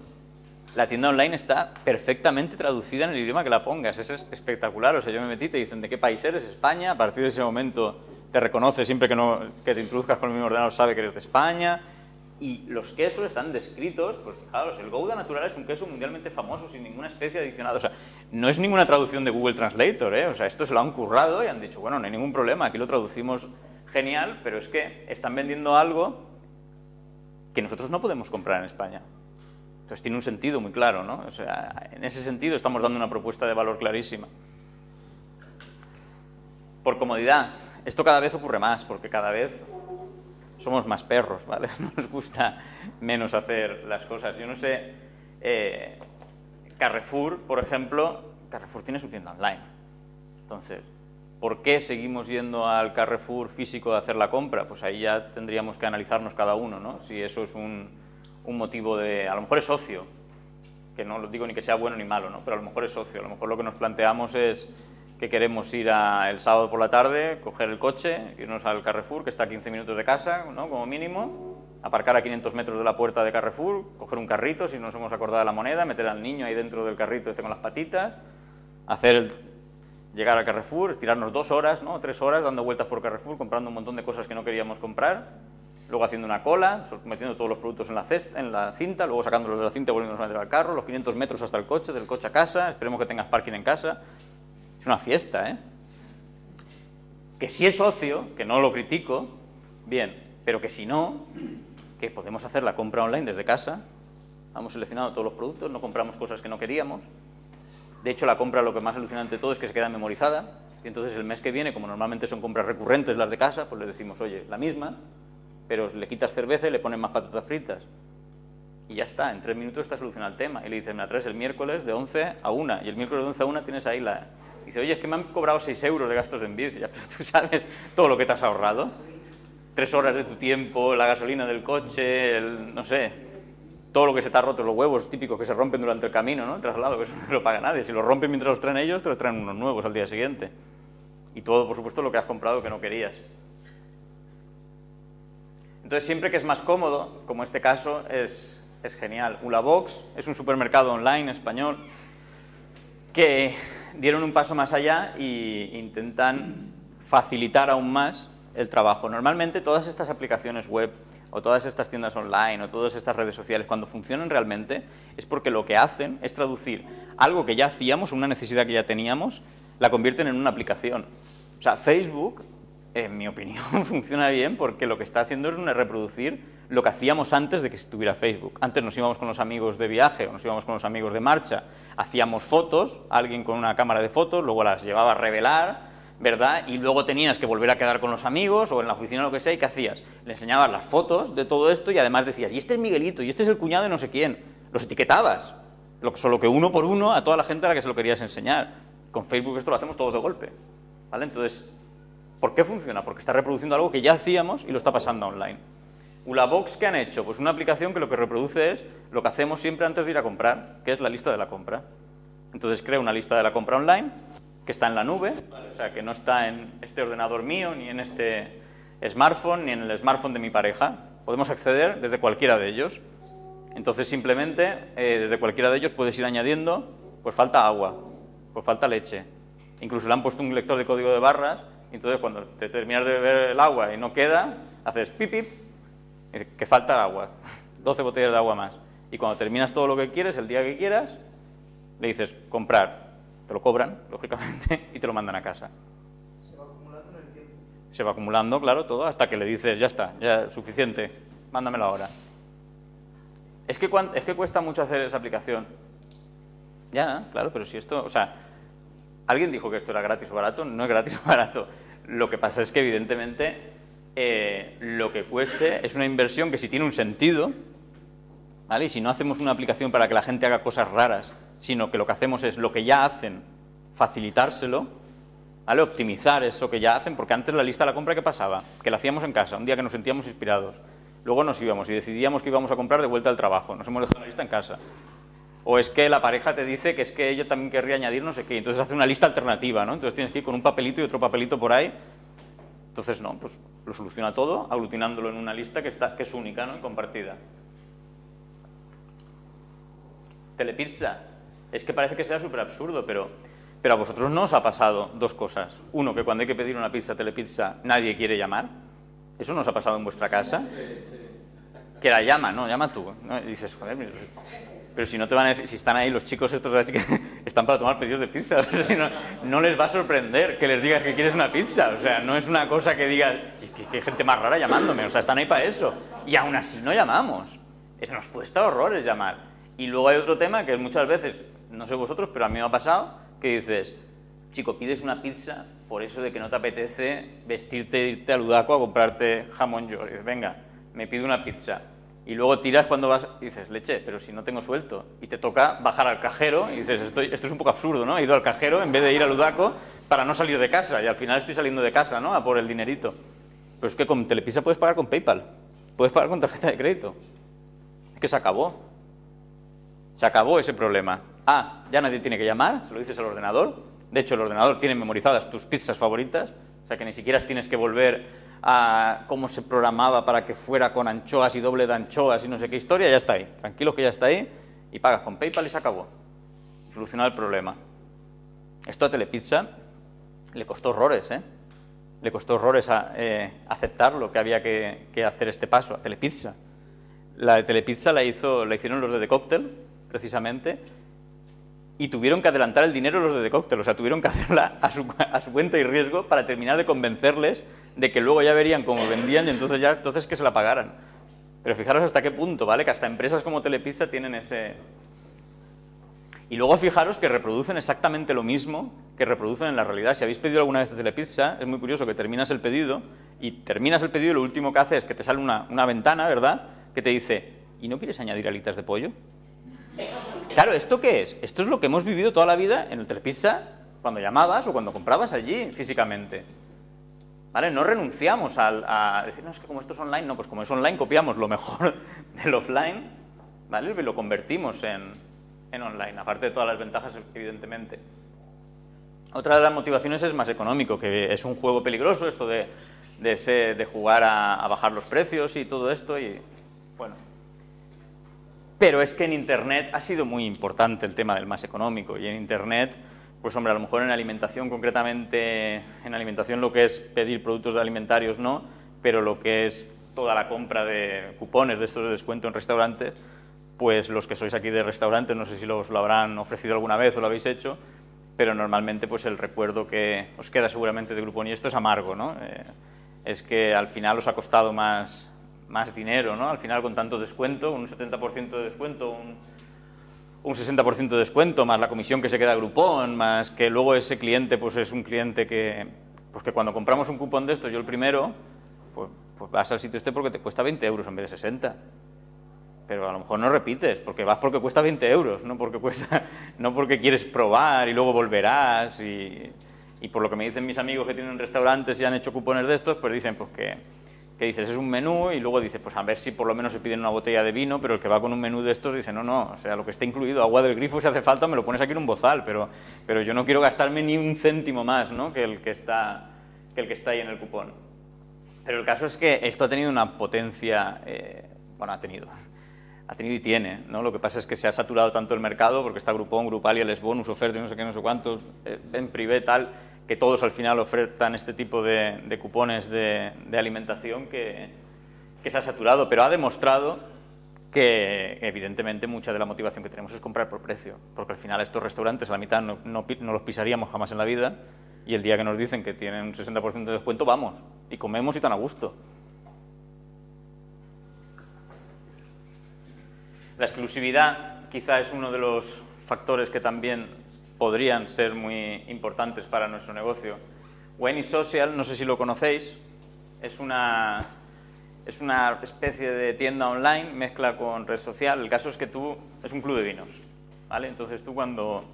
la tienda online está perfectamente traducida en el idioma que la pongas. Eso es espectacular. O sea, yo me metí, te dicen, ¿de qué país eres? España. A partir de ese momento te reconoce, siempre que te introduzcas con el mismo ordenador sabe que eres de España. Y los quesos están descritos, pues fijaros, el Gouda natural es un queso mundialmente famoso sin ninguna especie adicionada. O sea, no es ninguna traducción de Google Translator, ¿eh? O sea, esto se lo han currado y han dicho, bueno, no hay ningún problema, aquí lo traducimos genial, pero es que están vendiendo algo que nosotros no podemos comprar en España. Entonces tiene un sentido muy claro, ¿no? O sea, en ese sentido estamos dando una propuesta de valor clarísima. Por comodidad, esto cada vez ocurre más, porque cada vez somos más perros, ¿vale? Nos gusta menos hacer las cosas. Yo no sé, Carrefour, por ejemplo, Carrefour tiene su tienda online. Entonces, ¿por qué seguimos yendo al Carrefour físico de hacer la compra? Pues ahí ya tendríamos que analizarnos cada uno, ¿no? Si eso es un motivo de... A lo mejor es socio, que no lo digo ni que sea bueno ni malo, ¿no? Pero a lo mejor es socio, a lo mejor lo que nos planteamos es que queremos ir el sábado por la tarde, coger el coche, irnos al Carrefour, que está a 15 minutos de casa, ¿no?, como mínimo, aparcar a 500 metros de la puerta de Carrefour, coger un carrito, si nos hemos acordado de la moneda, meter al niño ahí dentro del carrito este con las patitas, llegar al Carrefour, estirarnos 2 horas, ¿no?, 3 horas dando vueltas por Carrefour, comprando un montón de cosas que no queríamos comprar, luego haciendo una cola, metiendo todos los productos en la cinta, luego sacándolos de la cinta y volviéndonos a meter al carro, los 500 metros hasta el coche, del coche a casa, esperemos que tengas parking en casa. Es una fiesta, ¿eh? Que si es socio, que no lo critico, bien, pero que si no, que podemos hacer la compra online desde casa, hemos seleccionado todos los productos, no compramos cosas que no queríamos, de hecho la compra, lo que más alucinante de todo es que se queda memorizada, y entonces el mes que viene, como normalmente son compras recurrentes las de casa, pues le decimos, oye, la misma, pero le quitas cerveza y le pones más patatas fritas. Y ya está, en 3 minutos está solucionado el tema, y le dices, me la traes el miércoles de 11 a 1, y el miércoles de 11 a 1 tienes ahí la... Dice, oye, es que me han cobrado 6 € de gastos de envío. Dice, ya, pero tú sabes todo lo que te has ahorrado. 3 horas de tu tiempo, la gasolina del coche, no sé, todo lo que se te ha roto, los huevos típicos que se rompen durante el camino, ¿no? El traslado, que eso no lo paga nadie. Si los rompen mientras los traen ellos, te los traen unos nuevos al día siguiente. Y todo, por supuesto, lo que has comprado que no querías. Entonces, siempre que es más cómodo, como este caso, es genial. Ulabox es un supermercado online español que dieron un paso más allá e intentan facilitar aún más el trabajo. Normalmente todas estas aplicaciones web o todas estas tiendas online o todas estas redes sociales, cuando funcionan realmente, es porque lo que hacen es traducir algo que ya hacíamos, una necesidad que ya teníamos, la convierten en una aplicación. O sea, Facebook, en mi opinión, funciona bien porque lo que está haciendo es reproducir lo que hacíamos antes de que estuviera Facebook. Antes nos íbamos con los amigos de viaje o nos íbamos con los amigos de marcha, hacíamos fotos, alguien con una cámara de fotos, luego las llevaba a revelar, ¿verdad? Y luego tenías que volver a quedar con los amigos o en la oficina o lo que sea, ¿y qué hacías? Le enseñabas las fotos de todo esto y además decías, y este es Miguelito, y este es el cuñado de no sé quién. Los etiquetabas, solo que uno por uno a toda la gente a la que se lo querías enseñar. Con Facebook esto lo hacemos todos de golpe, ¿vale? Entonces, ¿por qué funciona? Porque está reproduciendo algo que ya hacíamos y lo está pasando online. Ulabox, ¿qué han hecho? Pues una aplicación que lo que reproduce es lo que hacemos siempre antes de ir a comprar, que es la lista de la compra. Entonces crea una lista de la compra online, que está en la nube, o sea, que no está en este ordenador mío, ni en este smartphone, ni en el smartphone de mi pareja. Podemos acceder desde cualquiera de ellos. Entonces, simplemente, desde cualquiera de ellos puedes ir añadiendo, pues falta agua, pues falta leche. Incluso le han puesto un lector de código de barras, y entonces cuando te terminas de beber el agua y no queda, haces pip, pip, que falta agua, 12 botellas de agua más. Y cuando terminas todo lo que quieres, el día que quieras, le dices comprar. Te lo cobran, lógicamente, y te lo mandan a casa. Se va acumulando en el tiempo. Se va acumulando, claro, todo, hasta que le dices, ya está, ya es suficiente, mándamelo ahora. Es que cuesta mucho hacer esa aplicación. Ya, claro, pero si esto, o sea, alguien dijo que esto era gratis o barato, no es gratis o barato. Lo que pasa es que, evidentemente, lo que cueste es una inversión que si tiene un sentido, ¿vale? Y si no hacemos una aplicación para que la gente haga cosas raras, sino que lo que hacemos es lo que ya hacen, facilitárselo, ¿vale? Optimizar eso que ya hacen, porque antes la lista de la compra, ¿qué pasaba? Que la hacíamos en casa, un día que nos sentíamos inspirados. Luego nos íbamos y decidíamos que íbamos a comprar de vuelta al trabajo, nos hemos dejado la lista en casa. O es que la pareja te dice que es que ella también querría añadir no sé qué, entonces hace una lista alternativa, ¿no? Entonces tienes que ir con un papelito y otro papelito por ahí. Entonces, no, pues lo soluciona todo aglutinándolo en una lista que es única, ¿no? Y compartida. Telepizza. Es que parece que sea súper absurdo, pero a vosotros no os ha pasado dos cosas. Uno, que cuando hay que pedir una pizza Telepizza nadie quiere llamar. ¿Eso no os ha pasado en vuestra casa? Sí. Que la llama, no, llama tú. ¿No? Y dices, joder, pero si no te van a decir, si están ahí los chicos estos que están para tomar pedidos de pizza, o sea, si no, no les va a sorprender que les digas que quieres una pizza. O sea, no es una cosa que digas, es que hay gente más rara llamándome, o sea, están ahí para eso. Y aún así no llamamos. Eso nos cuesta horrores llamar. Y luego hay otro tema que muchas veces, no sé vosotros, pero a mí me ha pasado que dices, chico, pides una pizza por eso de que no te apetece vestirte, irte al Udaco a comprarte jamón york. Y dices, venga, me pido una pizza. Y luego tiras cuando vas y dices, leche, pero si no tengo suelto. Y te toca bajar al cajero y dices, esto es un poco absurdo, ¿no? He ido al cajero en vez de ir al Udaco para no salir de casa. Y al final estoy saliendo de casa, ¿no? A por el dinerito. Pero es que con Telepizza puedes pagar con PayPal, puedes pagar con tarjeta de crédito. Es que se acabó. Se acabó ese problema. Ah, ya nadie tiene que llamar, se lo dices al ordenador. De hecho, el ordenador tiene memorizadas tus pizzas favoritas, o sea que ni siquiera tienes que volver a cómo se programaba para que fuera con anchoas y doble de anchoas y no sé qué historia, ya está ahí. Tranquilos que ya está ahí y pagas con PayPal y se acabó. Solucionado el problema. Esto a Telepizza le costó horrores, ¿eh? Le costó horrores aceptar lo que había que hacer este paso a Telepizza. La de Telepizza la hicieron los de The Cocktail, precisamente, y tuvieron que adelantar el dinero los de The Cocktail, o sea, tuvieron que hacerla a su cuenta y riesgo para terminar de convencerles de que luego ya verían cómo vendían y entonces ya que se la pagaran. Pero fijaros hasta qué punto, ¿vale? Que hasta empresas como Telepizza tienen ese... Y luego fijaros que reproducen exactamente lo mismo que reproducen en la realidad. Si habéis pedido alguna vez Telepizza, es muy curioso que terminas el pedido y lo último que hace es que te sale una ventana, ¿verdad? Que te dice, ¿y no quieres añadir alitas de pollo? Claro, ¿esto qué es? Esto es lo que hemos vivido toda la vida en el Telepizza, cuando llamabas o cuando comprabas allí físicamente. ¿Vale? No renunciamos a decir, no, es que como esto es online, no, pues como es online copiamos lo mejor del offline, ¿vale? Y lo convertimos en online, aparte de todas las ventajas, evidentemente. Otra de las motivaciones es más económico, que es un juego peligroso esto de jugar a bajar los precios y todo esto, y bueno. Pero es que en Internet ha sido muy importante el tema del más económico, y en Internet, pues hombre, a lo mejor en alimentación, concretamente en alimentación lo que es pedir productos alimentarios no, pero lo que es toda la compra de cupones de estos de descuento en restaurantes, pues los que sois aquí de restaurantes, no sé si os lo habrán ofrecido alguna vez o lo habéis hecho, pero normalmente pues el recuerdo que os queda seguramente de Groupon, y esto es amargo, ¿no? Es que al final os ha costado más dinero, ¿no? Al final con tanto descuento, un 70% de descuento, un 60% de descuento, más la comisión que se queda Groupon, más que luego ese cliente pues es un cliente que cuando compramos un cupón de estos, yo el primero, pues vas al sitio este porque te cuesta 20 euros en vez de 60. Pero a lo mejor no repites, porque vas porque cuesta 20 euros, no porque quieres probar y luego volverás. Y por lo que me dicen mis amigos que tienen restaurantes y han hecho cupones de estos, pues dicen pues que dices es un menú y luego dices pues a ver si por lo menos se piden una botella de vino, pero el que va con un menú de estos dice no, o sea, lo que está incluido, agua del grifo si hace falta me lo pones aquí en un bozal, pero yo no quiero gastarme ni un céntimo más, ¿no? que el que está ahí en el cupón. Pero el caso es que esto ha tenido una potencia, ha tenido y tiene, ¿no? Lo que pasa es que se ha saturado tanto el mercado, porque está Groupon, Grupalia, Les Bonus, oferta y no sé qué, no sé cuántos, en privé, tal, que todos al final ofertan este tipo de cupones de alimentación que se ha saturado, pero ha demostrado que evidentemente mucha de la motivación que tenemos es comprar por precio, porque al final estos restaurantes a la mitad no los pisaríamos jamás en la vida, y el día que nos dicen que tienen un 60% de descuento, vamos, y comemos y tan a gusto. La exclusividad quizá es uno de los factores que también podrían ser muy importantes para nuestro negocio. Wainish Social, no sé si lo conocéis, es una especie de tienda online, mezcla con red social. El caso es que es un club de vinos, ¿vale? Entonces tú cuando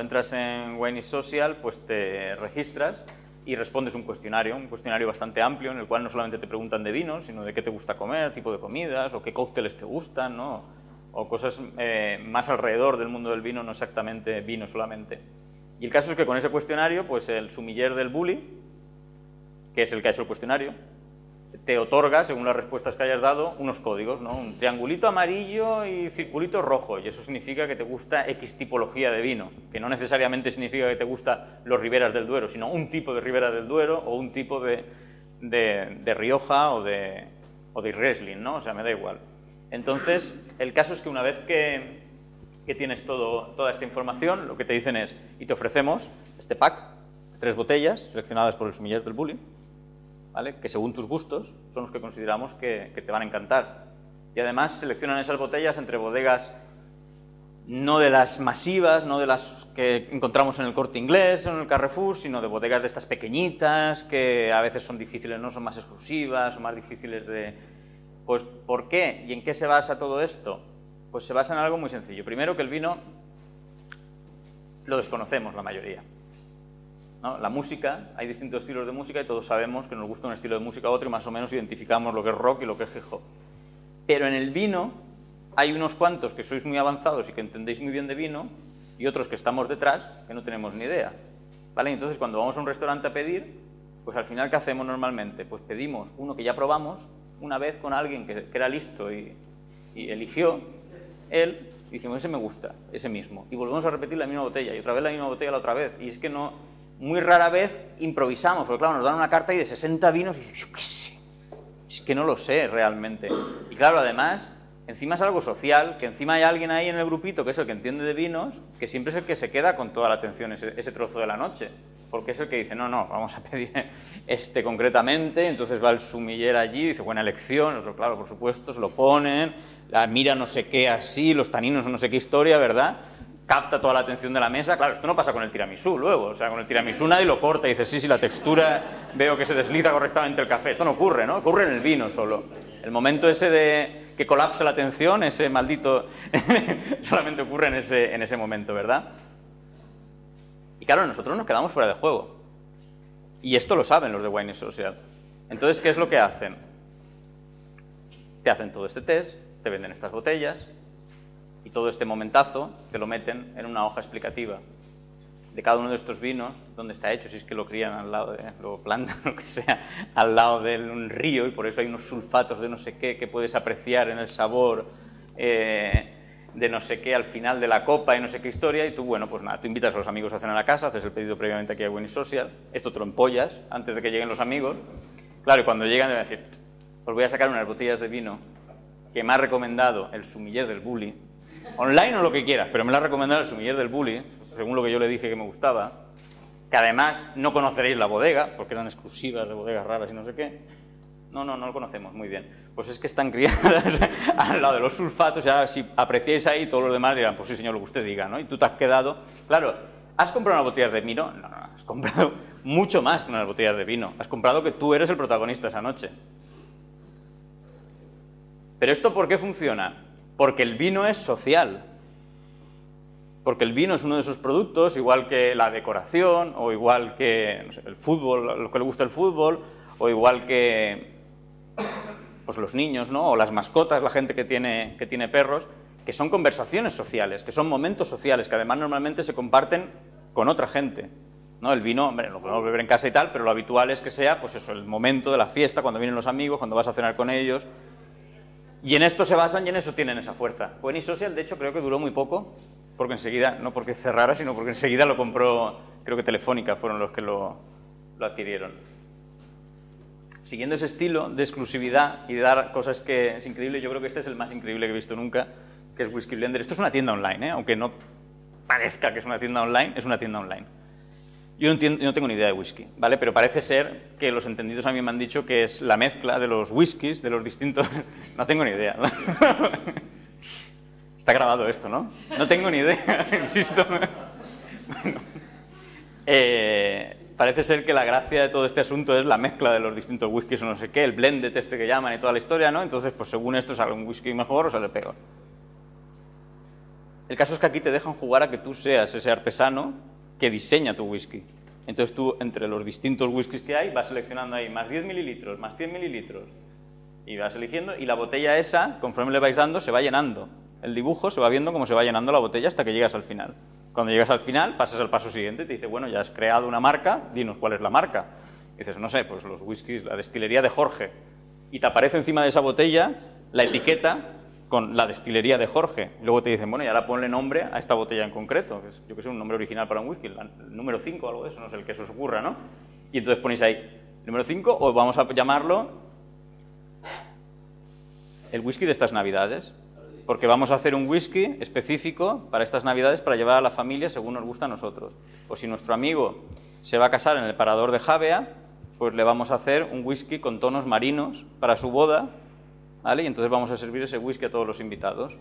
entras en Wainish Social, pues te registras y respondes un cuestionario bastante amplio, en el cual no solamente te preguntan de vinos, sino de qué te gusta comer, tipo de comidas, o qué cócteles te gustan, ¿no? O cosas más alrededor del mundo del vino, no exactamente vino solamente. Y el caso es que con ese cuestionario, pues el sumiller del bully, que es el que ha hecho el cuestionario, te otorga, según las respuestas que hayas dado, unos códigos, ¿no? Un triangulito amarillo y circulito rojo, y eso significa que te gusta X tipología de vino, que no necesariamente significa que te gusta los Riberas del Duero, sino un tipo de Ribera del Duero o un tipo de Rioja o de Riesling, ¿no? O sea, me da igual. Entonces, el caso es que una vez que tienes toda esta información, lo que te dicen es, y te ofrecemos este pack, 3 botellas seleccionadas por el sumiller del bully, ¿vale? Que según tus gustos son los que consideramos que te van a encantar. Y además seleccionan esas botellas entre bodegas no de las masivas, no de las que encontramos en el Corte Inglés o en el Carrefour, sino de bodegas de estas pequeñitas que a veces son difíciles, no son más exclusivas, son más difíciles de... Pues, ¿por qué? ¿Y en qué se basa todo esto? Pues se basa en algo muy sencillo. Primero, que el vino lo desconocemos la mayoría, ¿no? La música, hay distintos estilos de música y todos sabemos que nos gusta un estilo de música u otro y más o menos identificamos lo que es rock y lo que es hip hop. Pero en el vino hay unos cuantos que sois muy avanzados y que entendéis muy bien de vino y otros que estamos detrás que no tenemos ni idea, ¿vale? Entonces cuando vamos a un restaurante a pedir, pues al final ¿qué hacemos normalmente? Pues pedimos uno que ya probamos una vez con alguien que era listo y eligió él, y dijimos ese me gusta, ese mismo, y volvemos a repetir la misma botella y otra vez la misma botella la otra vez, y es que no... Muy rara vez improvisamos, porque claro, nos dan una carta y de 60 vinos y yo qué sé, es que no lo sé realmente. Y claro, además, encima es algo social, que encima hay alguien ahí en el grupito que es el que entiende de vinos, que siempre es el que se queda con toda la atención ese trozo de la noche, porque es el que dice, no, vamos a pedir este concretamente, entonces va el sumiller allí, dice, buena elección, nosotros, claro, por supuesto, se lo ponen, la mira no sé qué así, los taninos no sé qué historia, ¿verdad?, capta toda la atención de la mesa. Claro, esto no pasa con el tiramisú luego, o sea, con el tiramisú nadie lo corta y dice, sí, la textura, veo que se desliza correctamente el café. Esto no ocurre, ¿no? Ocurre en el vino solo. El momento ese de que colapsa la atención, ese maldito, solamente ocurre en ese momento, ¿verdad? Y claro, nosotros nos quedamos fuera de juego. Y esto lo saben los de Wainish Social. Entonces, ¿qué es lo que hacen? Te hacen todo este test, te venden estas botellas... Y todo este momentazo te lo meten en una hoja explicativa de cada uno de estos vinos, donde está hecho, si es que lo crían al lado, lo plantan, lo que sea, al lado de un río, y por eso hay unos sulfatos de no sé qué que puedes apreciar en el sabor de no sé qué al final de la copa y no sé qué historia, y tú, bueno, pues nada, tú invitas a los amigos a cenar a casa, haces el pedido previamente aquí a Wine Social, esto te lo empollas antes de que lleguen los amigos, claro, y cuando llegan te van a decir, os voy a sacar unas botellas de vino que me ha recomendado el sumiller del Bulli, online o lo que quieras, pero me lo ha recomendado el sumiller del Bulli, según lo que yo le dije que me gustaba, que además no conoceréis la bodega, porque eran exclusivas de bodegas raras y no sé qué. No lo conocemos, muy bien. Pues es que están criadas al lado de los sulfatos, y ahora si apreciáis ahí, todos los demás dirán, pues sí señor, lo que usted diga, ¿no? Y tú te has quedado... Claro, ¿has comprado unas botellas de vino? No, has comprado mucho más que unas botellas de vino. Has comprado que tú eres el protagonista esa noche. ¿Pero esto por qué funciona? Porque el vino es social. Porque el vino es uno de esos productos, igual que la decoración, o igual que no sé, el fútbol, a los que le gusta el fútbol, o igual que pues los niños, ¿no? O las mascotas, la gente que tiene perros, que son conversaciones sociales, que son momentos sociales, que además normalmente se comparten con otra gente, ¿no? El vino, hombre, lo podemos beber en casa y tal, pero lo habitual es que sea, pues eso, el momento de la fiesta, cuando vienen los amigos, cuando vas a cenar con ellos, y en esto se basan y en eso tienen esa fuerza. Wine Social, de hecho, creo que duró muy poco, porque enseguida, no porque cerrara, sino porque enseguida lo compró, creo que Telefónica fueron los que lo adquirieron. Siguiendo ese estilo de exclusividad y de dar cosas que es increíble, yo creo que este es el más increíble que he visto nunca, que es Whisky Blender. Esto es una tienda online, aunque no parezca que es una tienda online, es una tienda online. Yo no tengo ni idea de whisky, ¿vale? Pero parece ser que los entendidos a mí me han dicho que es la mezcla de los whiskies, de los distintos... No tengo ni idea. Está grabado esto, ¿no? No tengo ni idea, insisto. Bueno. Parece ser que la gracia de todo este asunto es la mezcla de los distintos whiskies o no sé qué, el blended este que llaman y toda la historia, ¿no? Entonces, pues según esto sale un whisky mejor o sale peor. El caso es que aquí te dejan jugar a que tú seas ese artesano que diseña tu whisky. Entonces tú, entre los distintos whiskies que hay, vas seleccionando ahí más 10 mililitros, más 100 mililitros, y vas eligiendo, y la botella esa, conforme le vais dando, se va llenando. El dibujo se va viendo cómo se va llenando la botella hasta que llegas al final. Cuando llegas al final, pasas al paso siguiente y te dice, bueno, ya has creado una marca, dinos cuál es la marca. Y dices, no sé, pues los whiskies, la destilería de Jorge. Y te aparece encima de esa botella la etiqueta con la destilería de Jorge. Luego te dicen, bueno, y ahora ponle nombre a esta botella en concreto, que es, yo que sé, un nombre original para un whisky, el número 5 o algo de eso, no sé, el que se os ocurra, ¿no? Y entonces ponéis ahí, número 5, o vamos a llamarlo el whisky de estas navidades, porque vamos a hacer un whisky específico para estas navidades para llevar a la familia según nos gusta a nosotros. O si nuestro amigo se va a casar en el Parador de Javea, pues le vamos a hacer un whisky con tonos marinos para su boda, ¿vale? Y entonces vamos a servir ese whisky a todos los invitados.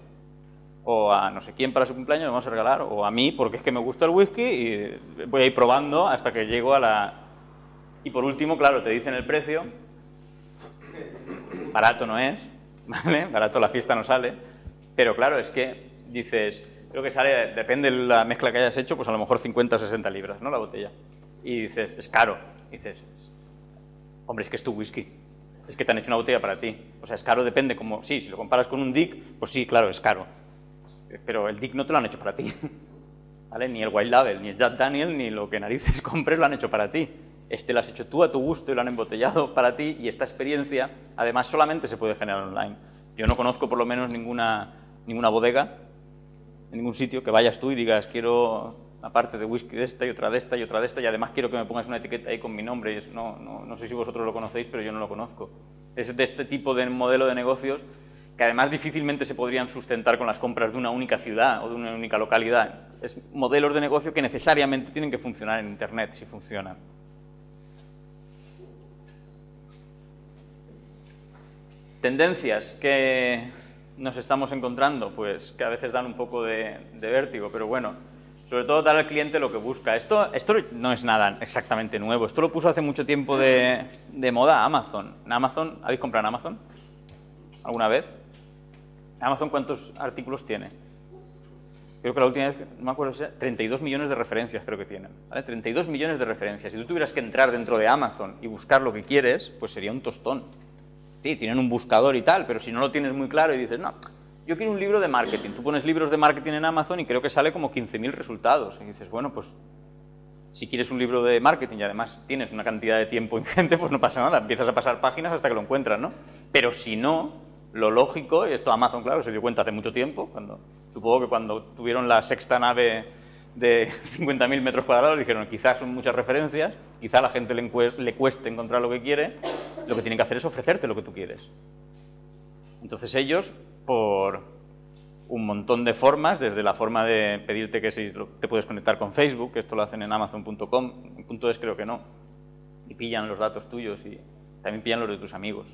O a no sé quién para su cumpleaños le vamos a regalar, o a mí, porque es que me gusta el whisky y voy a ir probando hasta que llego a la... Y por último, claro, te dicen el precio. Barato no es, ¿vale? Barato la fiesta no sale. Pero claro, es que dices, creo que sale, depende de la mezcla que hayas hecho, pues a lo mejor 50 o 60 libras, ¿no? La botella. Y dices, es caro. Y dices, hombre, es que es tu whisky. Es que te han hecho una botella para ti. O sea, es caro, depende como... Sí, si lo comparas con un Dick, pues sí, claro, es caro. Pero el Dick no te lo han hecho para ti. ¿Vale? Ni el White Label, ni el Jack Daniel, ni lo que narices compres lo han hecho para ti. Este lo has hecho tú a tu gusto y lo han embotellado para ti. Y esta experiencia, además, solamente se puede generar online. Yo no conozco, por lo menos, ninguna bodega, en ningún sitio, que vayas tú y digas, quiero una parte de whisky de esta y otra de esta y otra de esta, y además quiero que me pongas una etiqueta ahí con mi nombre. Y eso, no sé si vosotros lo conocéis, pero yo no lo conozco. Es de este tipo de modelo de negocios que además difícilmente se podrían sustentar con las compras de una única ciudad o de una única localidad. Es modelos de negocio que necesariamente tienen que funcionar en Internet, si funcionan. Tendencias que nos estamos encontrando, pues que a veces dan un poco de vértigo, pero bueno, sobre todo dar al cliente lo que busca. Esto no es nada exactamente nuevo, esto lo puso hace mucho tiempo de moda Amazon. ¿Habéis comprado en Amazon alguna vez? ¿Amazon cuántos artículos tiene? Creo que la última vez, no me acuerdo si era, 32 millones de referencias creo que tienen, ¿vale? 32 millones de referencias. Si tú tuvieras que entrar dentro de Amazon y buscar lo que quieres, pues sería un tostón. Sí, tienen un buscador y tal, pero si no lo tienes muy claro y dices, no, yo quiero un libro de marketing. Tú pones libros de marketing en Amazon y creo que sale como 15.000 resultados. Y dices, bueno, pues Si quieres un libro de marketing y además tienes una cantidad de tiempo ingente, pues no pasa nada, empiezas a pasar páginas hasta que lo encuentras, ¿no? Pero si no, lo lógico, y esto Amazon, claro, se dio cuenta hace mucho tiempo, cuando, supongo que cuando tuvieron la sexta nave de 50.000 metros cuadrados, dijeron, quizás son muchas referencias, quizá a la gente le cueste encontrar lo que quiere, lo que tienen que hacer es ofrecerte lo que tú quieres. Entonces ellos, por un montón de formas, desde la forma de pedirte que si te puedes conectar con Facebook, que esto lo hacen en Amazon.com, en punto es creo que no, y pillan los datos tuyos y también pillan los de tus amigos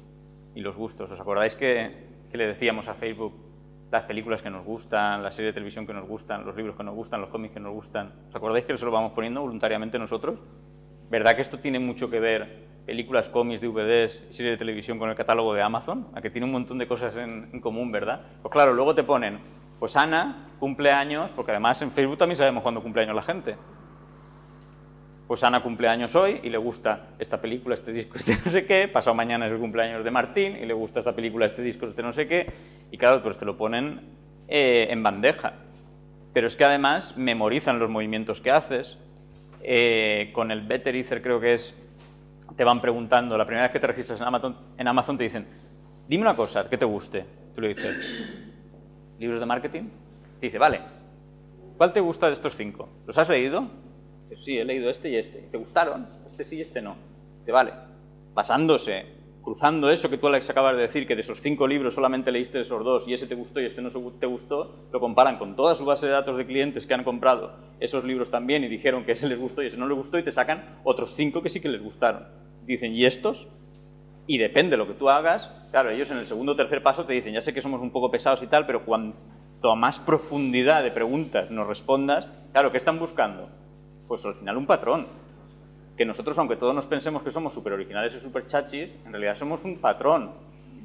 y los gustos. ¿Os acordáis que le decíamos a Facebook las películas que nos gustan, las series de televisión que nos gustan, los libros que nos gustan, los cómics que nos gustan? ¿Os acordáis que eso lo vamos poniendo voluntariamente nosotros? ¿Verdad que esto tiene mucho que ver, películas, cómics, DVDs, series de televisión, con el catálogo de Amazon? A que tiene un montón de cosas en común, ¿verdad? Pues claro, luego te ponen, pues Ana cumple años, porque además en Facebook también sabemos cuándo cumple años la gente. Pues Ana cumple años hoy y le gusta esta película, este disco, este no sé qué, pasado mañana es el cumpleaños de Martín y le gusta esta película, este disco, este no sé qué, y claro, pues te lo ponen en bandeja. Pero es que además memorizan los movimientos que haces, con el Better Ether creo que es, te van preguntando, la primera vez que te registras en Amazon te dicen, dime una cosa que te guste. Tú le dices, ¿libros de marketing? Te dice, vale, ¿cuál te gusta de estos 5? ¿Los has leído? Dice, sí, he leído este y este. ¿Te gustaron? Este sí y este no. Dice, vale, basándose, cruzando eso que tú Alex acabas de decir, que de esos 5 libros solamente leíste esos 2 y ese te gustó y este no te gustó, lo comparan con toda su base de datos de clientes que han comprado esos libros también y dijeron que ese les gustó y ese no les gustó y te sacan otros 5 que sí que les gustaron. Dicen, ¿y estos? Y depende de lo que tú hagas, claro, ellos en el segundo o tercer paso te dicen, ya sé que somos un poco pesados y tal, pero cuanto más profundidad de preguntas nos respondas, claro, ¿qué están buscando? Pues al final un patrón. Que nosotros, aunque todos nos pensemos que somos súper originales y súper chachis, en realidad somos un patrón.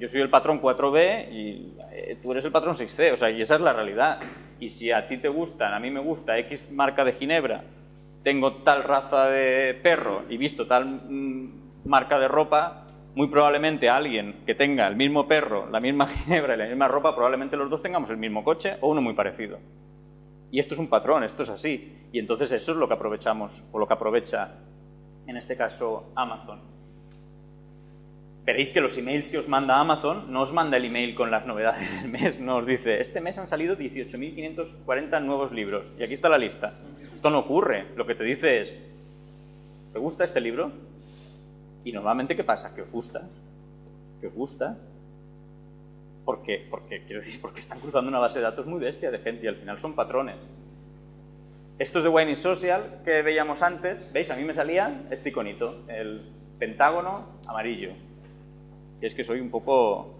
Yo soy el patrón 4B y tú eres el patrón 6C, o sea, y esa es la realidad. Y si a ti te gustan, a mí me gusta X marca de ginebra, tengo tal raza de perro y visto tal marca de ropa, muy probablemente alguien que tenga el mismo perro, la misma ginebra y la misma ropa, probablemente los dos tengamos el mismo coche o uno muy parecido. Y esto es un patrón, esto es así. Y entonces eso es lo que aprovechamos, o lo que aprovecha en este caso Amazon. Veréis que los emails que os manda Amazon, no os manda el email con las novedades del mes, no os dice, este mes han salido 18.540 nuevos libros, y aquí está la lista. Esto no ocurre, lo que te dice es, ¿te gusta este libro? Y normalmente, ¿qué pasa? Que os gusta. Que os gusta. ¿Por qué? Porque, quiero decir, porque están cruzando una base de datos muy bestia de gente y al final son patrones. Estos de Wainish Social que veíamos antes, ¿veis? A mí me salía este iconito, el pentágono amarillo. Y es que soy un poco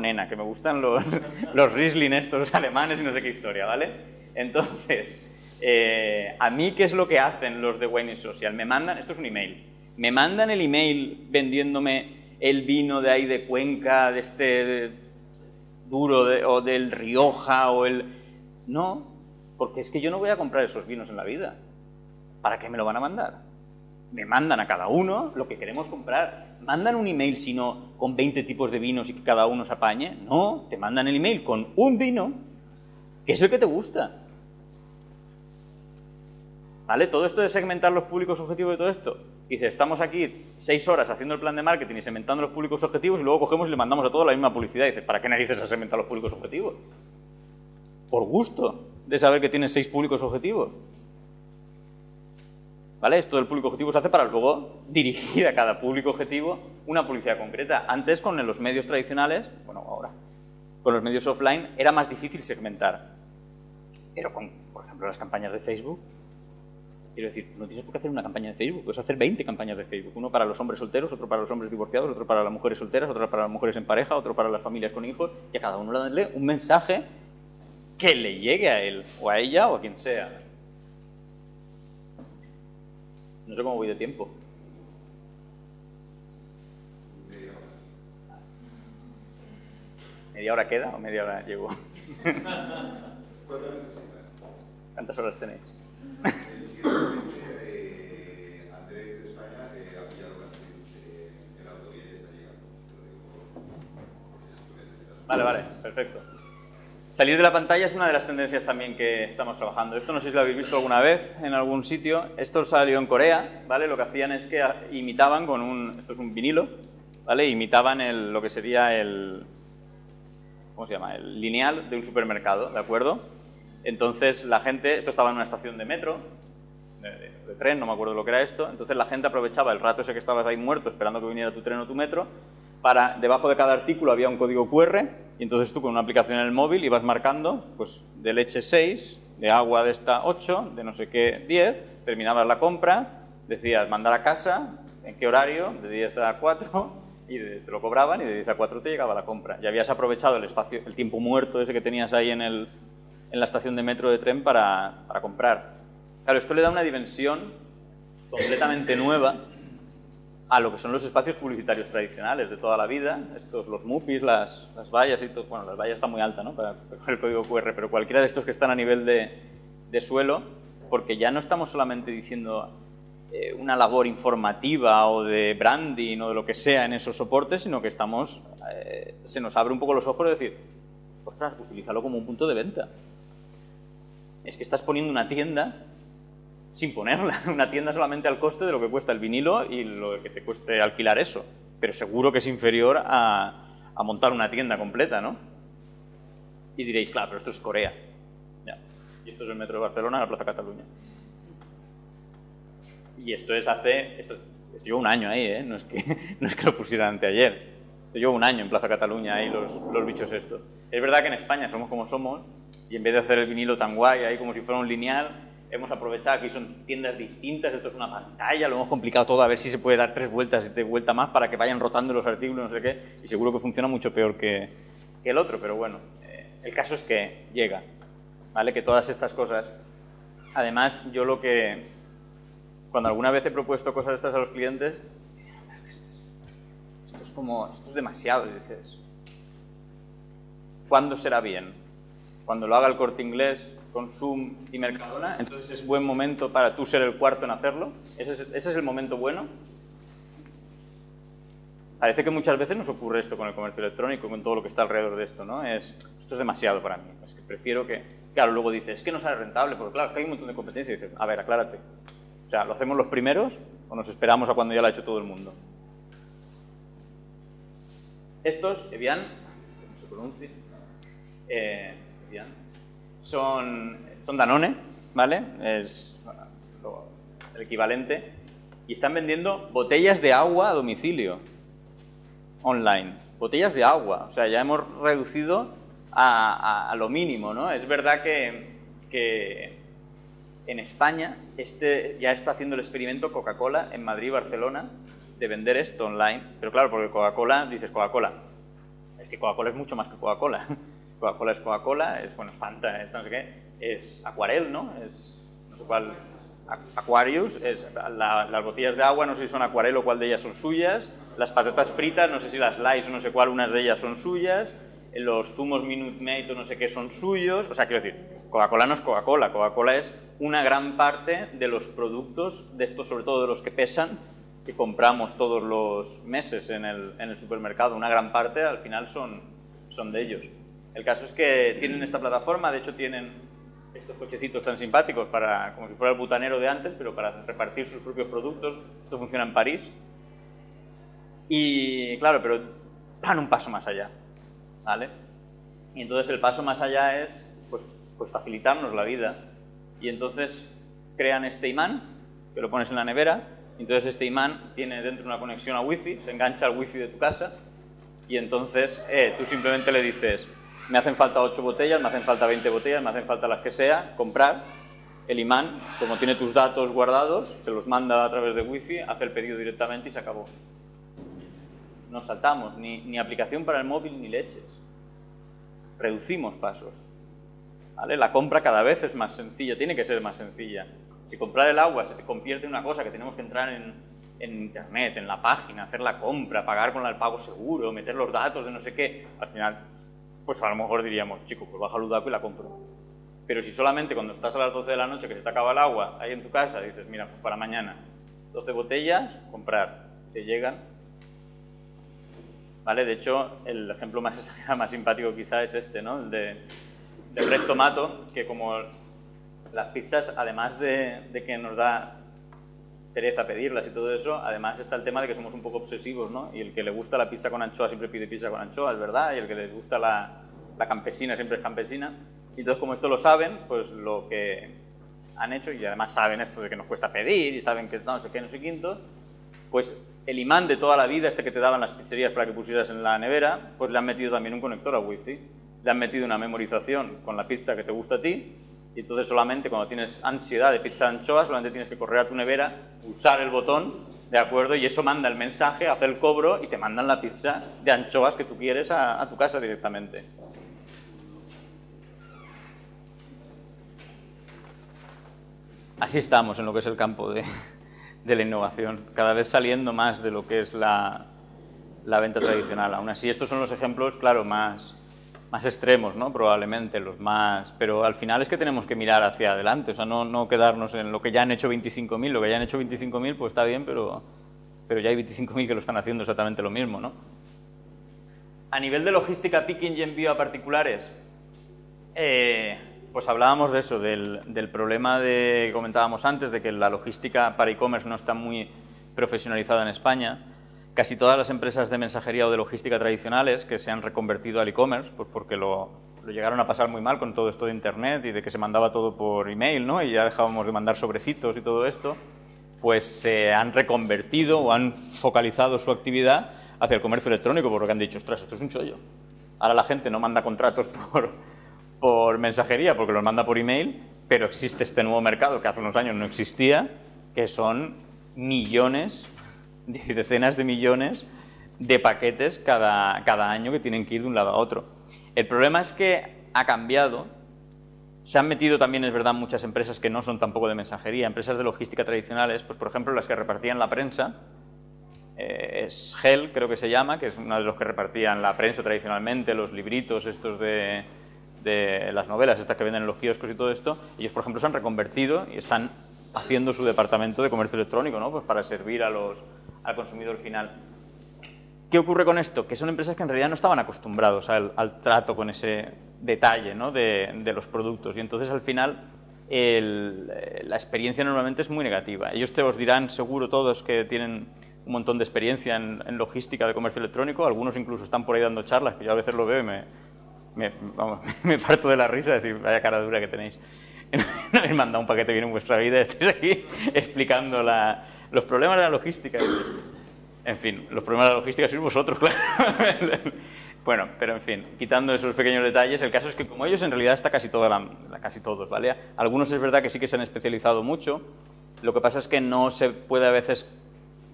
nena, que me gustan los Riesling estos alemanes y no sé qué historia, ¿vale? Entonces, a mí, ¿qué es lo que hacen los de Wainish Social? Me mandan, esto es un email. Me mandan el email vendiéndome el vino de ahí de Cuenca, de este duro, o del Rioja, o el... No, porque es que yo no voy a comprar esos vinos en la vida. ¿Para qué me lo van a mandar? Me mandan a cada uno lo que queremos comprar. ¿Mandan un email, sino con 20 tipos de vinos y que cada uno se apañe? No, te mandan el email con un vino, que es el que te gusta. ¿Vale? Todo esto de segmentar los públicos objetivos y todo esto. Dice, estamos aquí 6 horas haciendo el plan de marketing y segmentando los públicos objetivos y luego cogemos y le mandamos a todos la misma publicidad. Dice, ¿para qué narices a segmentar los públicos objetivos? Por gusto de saber que tienes 6 públicos objetivos. ¿Vale? Esto del público objetivo se hace para luego dirigir a cada público objetivo una publicidad concreta. Antes, con los medios tradicionales, bueno, ahora, con los medios offline, era más difícil segmentar. Pero con, por ejemplo, las campañas de Facebook... Quiero decir, no tienes por qué hacer una campaña de Facebook, puedes hacer 20 campañas de Facebook. Uno para los hombres solteros, otro para los hombres divorciados, otro para las mujeres solteras, otro para las mujeres en pareja, otro para las familias con hijos. Y a cada uno le darle un mensaje que le llegue a él, o a ella, o a quien sea. No sé cómo voy de tiempo. ¿Media hora queda o media hora llego? ¿Cuántas horas tenéis? El siguiente de Andrés de España ha pillado el autovía y está llegando. Vale, perfecto. Salir de la pantalla es una de las tendencias también que estamos trabajando. Esto no sé si lo habéis visto alguna vez en algún sitio. Esto salió en Corea, ¿vale? Lo que hacían es que imitaban con un... Esto es un vinilo, ¿vale? Imitaban lo que sería el... ¿Cómo se llama? El lineal de un supermercado, ¿de acuerdo? Entonces la gente... Esto estaba en una estación de metro, de tren, no me acuerdo lo que era esto. Entonces la gente aprovechaba el rato ese que estabas ahí muerto esperando que viniera tu tren o tu metro. Para, debajo de cada artículo había un código QR y entonces tú con una aplicación en el móvil ibas marcando, pues, de leche 6, de agua de esta 8, de no sé qué 10, terminabas la compra, decías mandar a casa, en qué horario, de 10 a 4 y te lo cobraban y de 10 a 4 te llegaba la compra. Ya habías aprovechado el espacio, el tiempo muerto ese que tenías ahí en la estación de metro de tren para comprar. Claro, esto le da una dimensión completamente nueva a lo que son los espacios publicitarios tradicionales de toda la vida, estos, los mupis, las vallas y todo. Bueno, las vallas están muy altas, ¿no?, para el código QR, pero cualquiera de estos que están a nivel de suelo, porque ya no estamos solamente diciendo una labor informativa o de branding o de lo que sea en esos soportes, sino que estamos, se nos abre un poco los ojos de decir, ostras, utilízalo como un punto de venta. Es que estás poniendo una tienda sin ponerla, una tienda solamente al coste de lo que cuesta el vinilo y lo que te cueste alquilar eso, pero seguro que es inferior a montar una tienda completa, ¿no? Y diréis, claro, pero esto es Corea. Ya. Y esto es el metro de Barcelona, la Plaza Cataluña. Y esto es hace... Esto llevo un año ahí, ¿eh? No es que lo pusieran anteayer. Esto llevo un año en Plaza Cataluña ahí, los bichos estos. Es verdad que en España somos como somos y en vez de hacer el vinilo tan guay ahí como si fuera un lineal... Hemos aprovechado, aquí son tiendas distintas, esto es una pantalla, lo hemos complicado todo, a ver si se puede dar 3 vueltas más para que vayan rotando los artículos, no sé qué, y seguro que funciona mucho peor que el otro, pero bueno, el caso es que llega, ¿vale? Que todas estas cosas, además, yo lo que, cuando alguna vez he propuesto cosas estas a los clientes, dicen, esto es como, esto es demasiado, y dices, ¿cuándo será bien? Cuando lo haga el Corte Inglés, Consum y Mercadona, entonces es buen momento para tú ser el cuarto en hacerlo. ¿Ese es el momento bueno? Parece que muchas veces nos ocurre esto con el comercio electrónico, con todo lo que está alrededor de esto, ¿no? Esto es demasiado para mí, es que prefiero que... Claro, luego dices, es que no sale rentable, porque claro, que hay un montón de competencia, y dices, a ver, aclárate. O sea, ¿lo hacemos los primeros o nos esperamos a cuando ya lo ha hecho todo el mundo? Estos, Evian, ¿cómo se pronuncia? Evian. Son Danone, ¿vale? Es el equivalente. Y están vendiendo botellas de agua a domicilio, online. Botellas de agua, o sea, ya hemos reducido a lo mínimo, ¿no? Es verdad que en España ya está haciendo el experimento Coca-Cola en Madrid y Barcelona de vender esto online. Pero claro, porque Coca-Cola, dices Coca-Cola, es que Coca-Cola es mucho más que Coca-Cola. Coca-Cola es Coca-Cola, bueno, es Fanta, es no sé qué, es Aquarel, ¿no? Es no sé cuál, Aquarius, es las botellas de agua, no sé si son Aquarel o cuál de ellas son suyas, las patatas fritas, no sé si las Lays o no sé cuál, unas de ellas son suyas, los zumos Minute Maid o no sé qué son suyos, o sea, quiero decir, Coca-Cola no es Coca-Cola, Coca-Cola es una gran parte de los productos, de estos sobre todo de los que pesan, que compramos todos los meses en el supermercado, una gran parte al final son de ellos. El caso es que tienen esta plataforma, de hecho tienen estos cochecitos tan simpáticos, como si fuera el butanero de antes, pero para repartir sus propios productos. Esto funciona en París. Y claro, pero van un paso más allá, ¿vale? Y entonces el paso más allá es pues facilitarnos la vida. Y entonces crean este imán, que lo pones en la nevera, y entonces este imán tiene dentro una conexión a wifi, se engancha al wifi de tu casa, y entonces tú simplemente le dices... Me hacen falta 8 botellas, me hacen falta 20 botellas, me hacen falta las que sea, comprar. El imán, como tiene tus datos guardados, se los manda a través de wifi, hace el pedido directamente y se acabó. Nos saltamos, ni aplicación para el móvil ni leches. Reducimos pasos, ¿vale? La compra cada vez es más sencilla, tiene que ser más sencilla. Si comprar el agua se te convierte en una cosa que tenemos que entrar en internet, en la página, hacer la compra, pagar con el pago seguro, meter los datos de no sé qué, al final... Pues a lo mejor diríamos, chico, pues baja el daco y la compro. Pero si solamente cuando estás a las 12 de la noche que se te acaba el agua, ahí en tu casa, dices, mira, pues para mañana, 12 botellas, comprar, te llegan. ¿Vale? De hecho, el ejemplo más simpático quizá es este, ¿no? El de del Red Tomato, que como las pizzas, además de que nos da pereza pedirlas y todo eso, además está el tema de que somos un poco obsesivos, ¿no? Y el que le gusta la pizza con anchoa siempre pide pizza con anchoa, es verdad, y el que les gusta la campesina siempre es campesina. Y entonces, como esto lo saben, pues lo que han hecho, y además saben esto de que nos cuesta pedir, y saben que no sé qué, no sé quinto, pues el imán de toda la vida, este que te daban las pizzerías para que pusieras en la nevera, pues le han metido también un conector a wifi, le han metido una memorización con la pizza que te gusta a ti. Y entonces solamente cuando tienes ansiedad de pizza de anchoa, solamente tienes que correr a tu nevera, usar el botón, ¿de acuerdo? Y eso manda el mensaje, hace el cobro y te mandan la pizza de anchoas que tú quieres a tu casa directamente. Así estamos en lo que es el campo de la innovación, cada vez saliendo más de lo que es la venta tradicional. Aún así, estos son los ejemplos, claro, más extremos, ¿no? Probablemente los más... Pero al final es que tenemos que mirar hacia adelante, o sea, no quedarnos en lo que ya han hecho 25.000, lo que ya han hecho 25.000 pues está bien, pero ya hay 25.000 que lo están haciendo exactamente lo mismo, ¿no? A nivel de logística, picking y envío a particulares, pues hablábamos de eso, del problema de, que comentábamos antes, de que la logística para e-commerce no está muy profesionalizada en España. Casi todas las empresas de mensajería o de logística tradicionales que se han reconvertido al e-commerce, pues porque lo llegaron a pasar muy mal con todo esto de internet y de que se mandaba todo por email, ¿no? Y ya dejábamos de mandar sobrecitos y todo esto, pues se han reconvertido o han focalizado su actividad hacia el comercio electrónico, por lo que han dicho, ostras, esto es un chollo. Ahora la gente no manda contratos por mensajería porque los manda por email, pero existe este nuevo mercado que hace unos años no existía, que son millones, decenas de millones de paquetes cada año que tienen que ir de un lado a otro. El problema es que ha cambiado, se han metido también, es verdad, muchas empresas que no son tampoco de mensajería, empresas de logística tradicionales, pues por ejemplo las que repartían la prensa, es Gel, creo que se llama, que es uno de los que repartían la prensa tradicionalmente, los libritos estos de las novelas, estas que venden en los kioscos y todo esto. Ellos, por ejemplo, se han reconvertido y están haciendo su departamento de comercio electrónico, ¿no? Pues para servir al consumidor final. ¿Qué ocurre con esto? Que son empresas que en realidad no estaban acostumbrados al trato con ese detalle, ¿no? de los productos, y entonces al final la experiencia normalmente es muy negativa. Ellos te os dirán seguro todos que tienen un montón de experiencia en logística de comercio electrónico, algunos incluso están por ahí dando charlas, que yo a veces lo veo y me parto de la risa, decir, vaya cara dura que tenéis. No habéis mandado un paquete bien en vuestra vida, estáis aquí explicando los problemas de la logística. En fin, los problemas de la logística sois vosotros, claro. Bueno, pero en fin, quitando esos pequeños detalles, el caso es que como ellos en realidad está casi todos, ¿vale? Algunos es verdad que sí que se han especializado mucho, lo que pasa es que no se puede a veces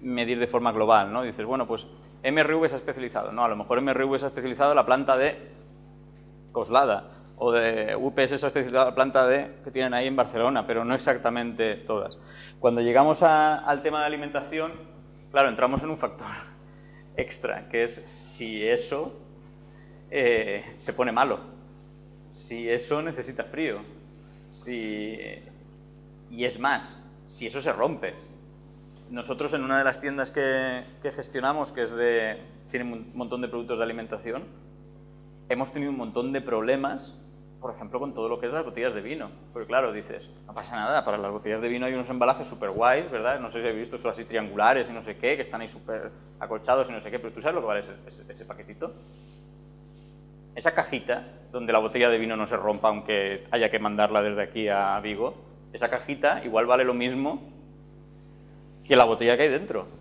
medir de forma global, ¿no? Dices, bueno, pues MRV se ha especializado, no, a lo mejor MRV se ha especializado en la planta de Coslada, o de UPS, esa especializada planta que tienen ahí en Barcelona, pero no exactamente todas. Cuando llegamos al tema de alimentación, claro, entramos en un factor extra, que es si eso se pone malo, si eso necesita frío, y es más, si eso se rompe. Nosotros en una de las tiendas que gestionamos, que es tienen un montón de productos de alimentación, hemos tenido un montón de problemas. Por ejemplo, con todo lo que es las botellas de vino. Porque claro, dices, no pasa nada, para las botellas de vino hay unos embalajes súper guays, ¿verdad? No sé si habéis visto, son así triangulares y no sé qué, que están ahí súper acolchados y no sé qué, pero ¿tú sabes lo que vale ese paquetito? Esa cajita, donde la botella de vino no se rompa, aunque haya que mandarla desde aquí a Vigo, esa cajita igual vale lo mismo que la botella que hay dentro.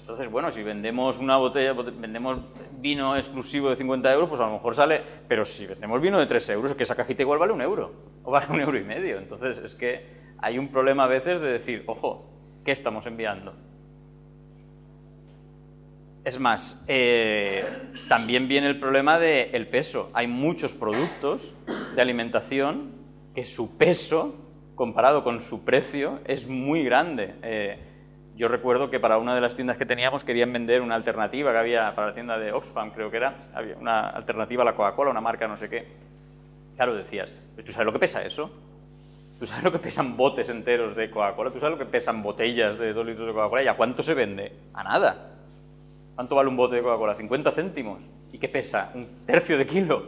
Entonces, bueno, si vendemos una botella, vendemos vino exclusivo de 50 euros, pues a lo mejor sale... Pero si vendemos vino de 3 euros, es que esa cajita igual vale 1 euro, o vale 1,5 €. Entonces, es que hay un problema a veces de decir, ojo, ¿qué estamos enviando? Es más, también viene el problema del peso. Hay muchos productos de alimentación que su peso, comparado con su precio, es muy grande. Yo recuerdo que para una de las tiendas que teníamos querían vender una alternativa que había para la tienda de Oxfam, creo que era, había una alternativa a la Coca-Cola, una marca no sé qué. Claro, decías, ¿tú sabes lo que pesa eso? ¿Tú sabes lo que pesan botes enteros de Coca-Cola? ¿Tú sabes lo que pesan botellas de 2 litros de Coca-Cola? ¿Y a cuánto se vende? A nada. ¿Cuánto vale un bote de Coca-Cola? 50 céntimos. ¿Y qué pesa? 1/3 de kilo.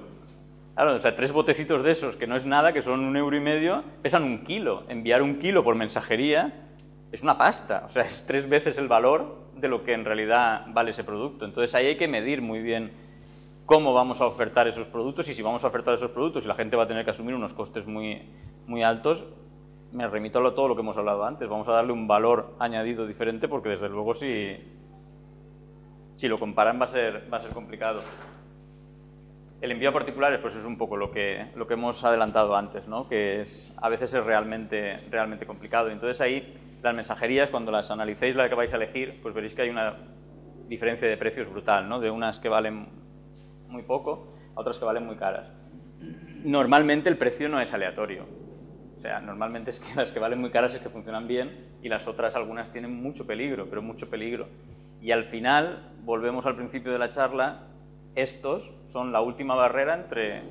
Claro, o sea, tres botecitos de esos, que no es nada, que son 1,5 €, pesan 1 kilo. Enviar 1 kilo por mensajería es una pasta, o sea, es 3 veces el valor de lo que en realidad vale ese producto. Entonces ahí hay que medir muy bien cómo vamos a ofertar esos productos, y si vamos a ofertar esos productos y la gente va a tener que asumir unos costes muy altos, me remito a todo lo que hemos hablado antes, vamos a darle un valor añadido diferente, porque desde luego si lo comparan va a ser complicado. El envío a particulares, pues es un poco lo que hemos adelantado antes, ¿no? Que es, a veces es realmente complicado. Entonces ahí las mensajerías, cuando las analicéis, la que vais a elegir, pues veréis que hay una diferencia de precios brutal, ¿no? De unas que valen muy poco a otras que valen muy caras. Normalmente el precio no es aleatorio. O sea, normalmente es que las que valen muy caras es que funcionan bien, y las otras, algunas, tienen mucho peligro, pero mucho peligro. Y al final, volvemos al principio de la charla, estos son la última barrera entre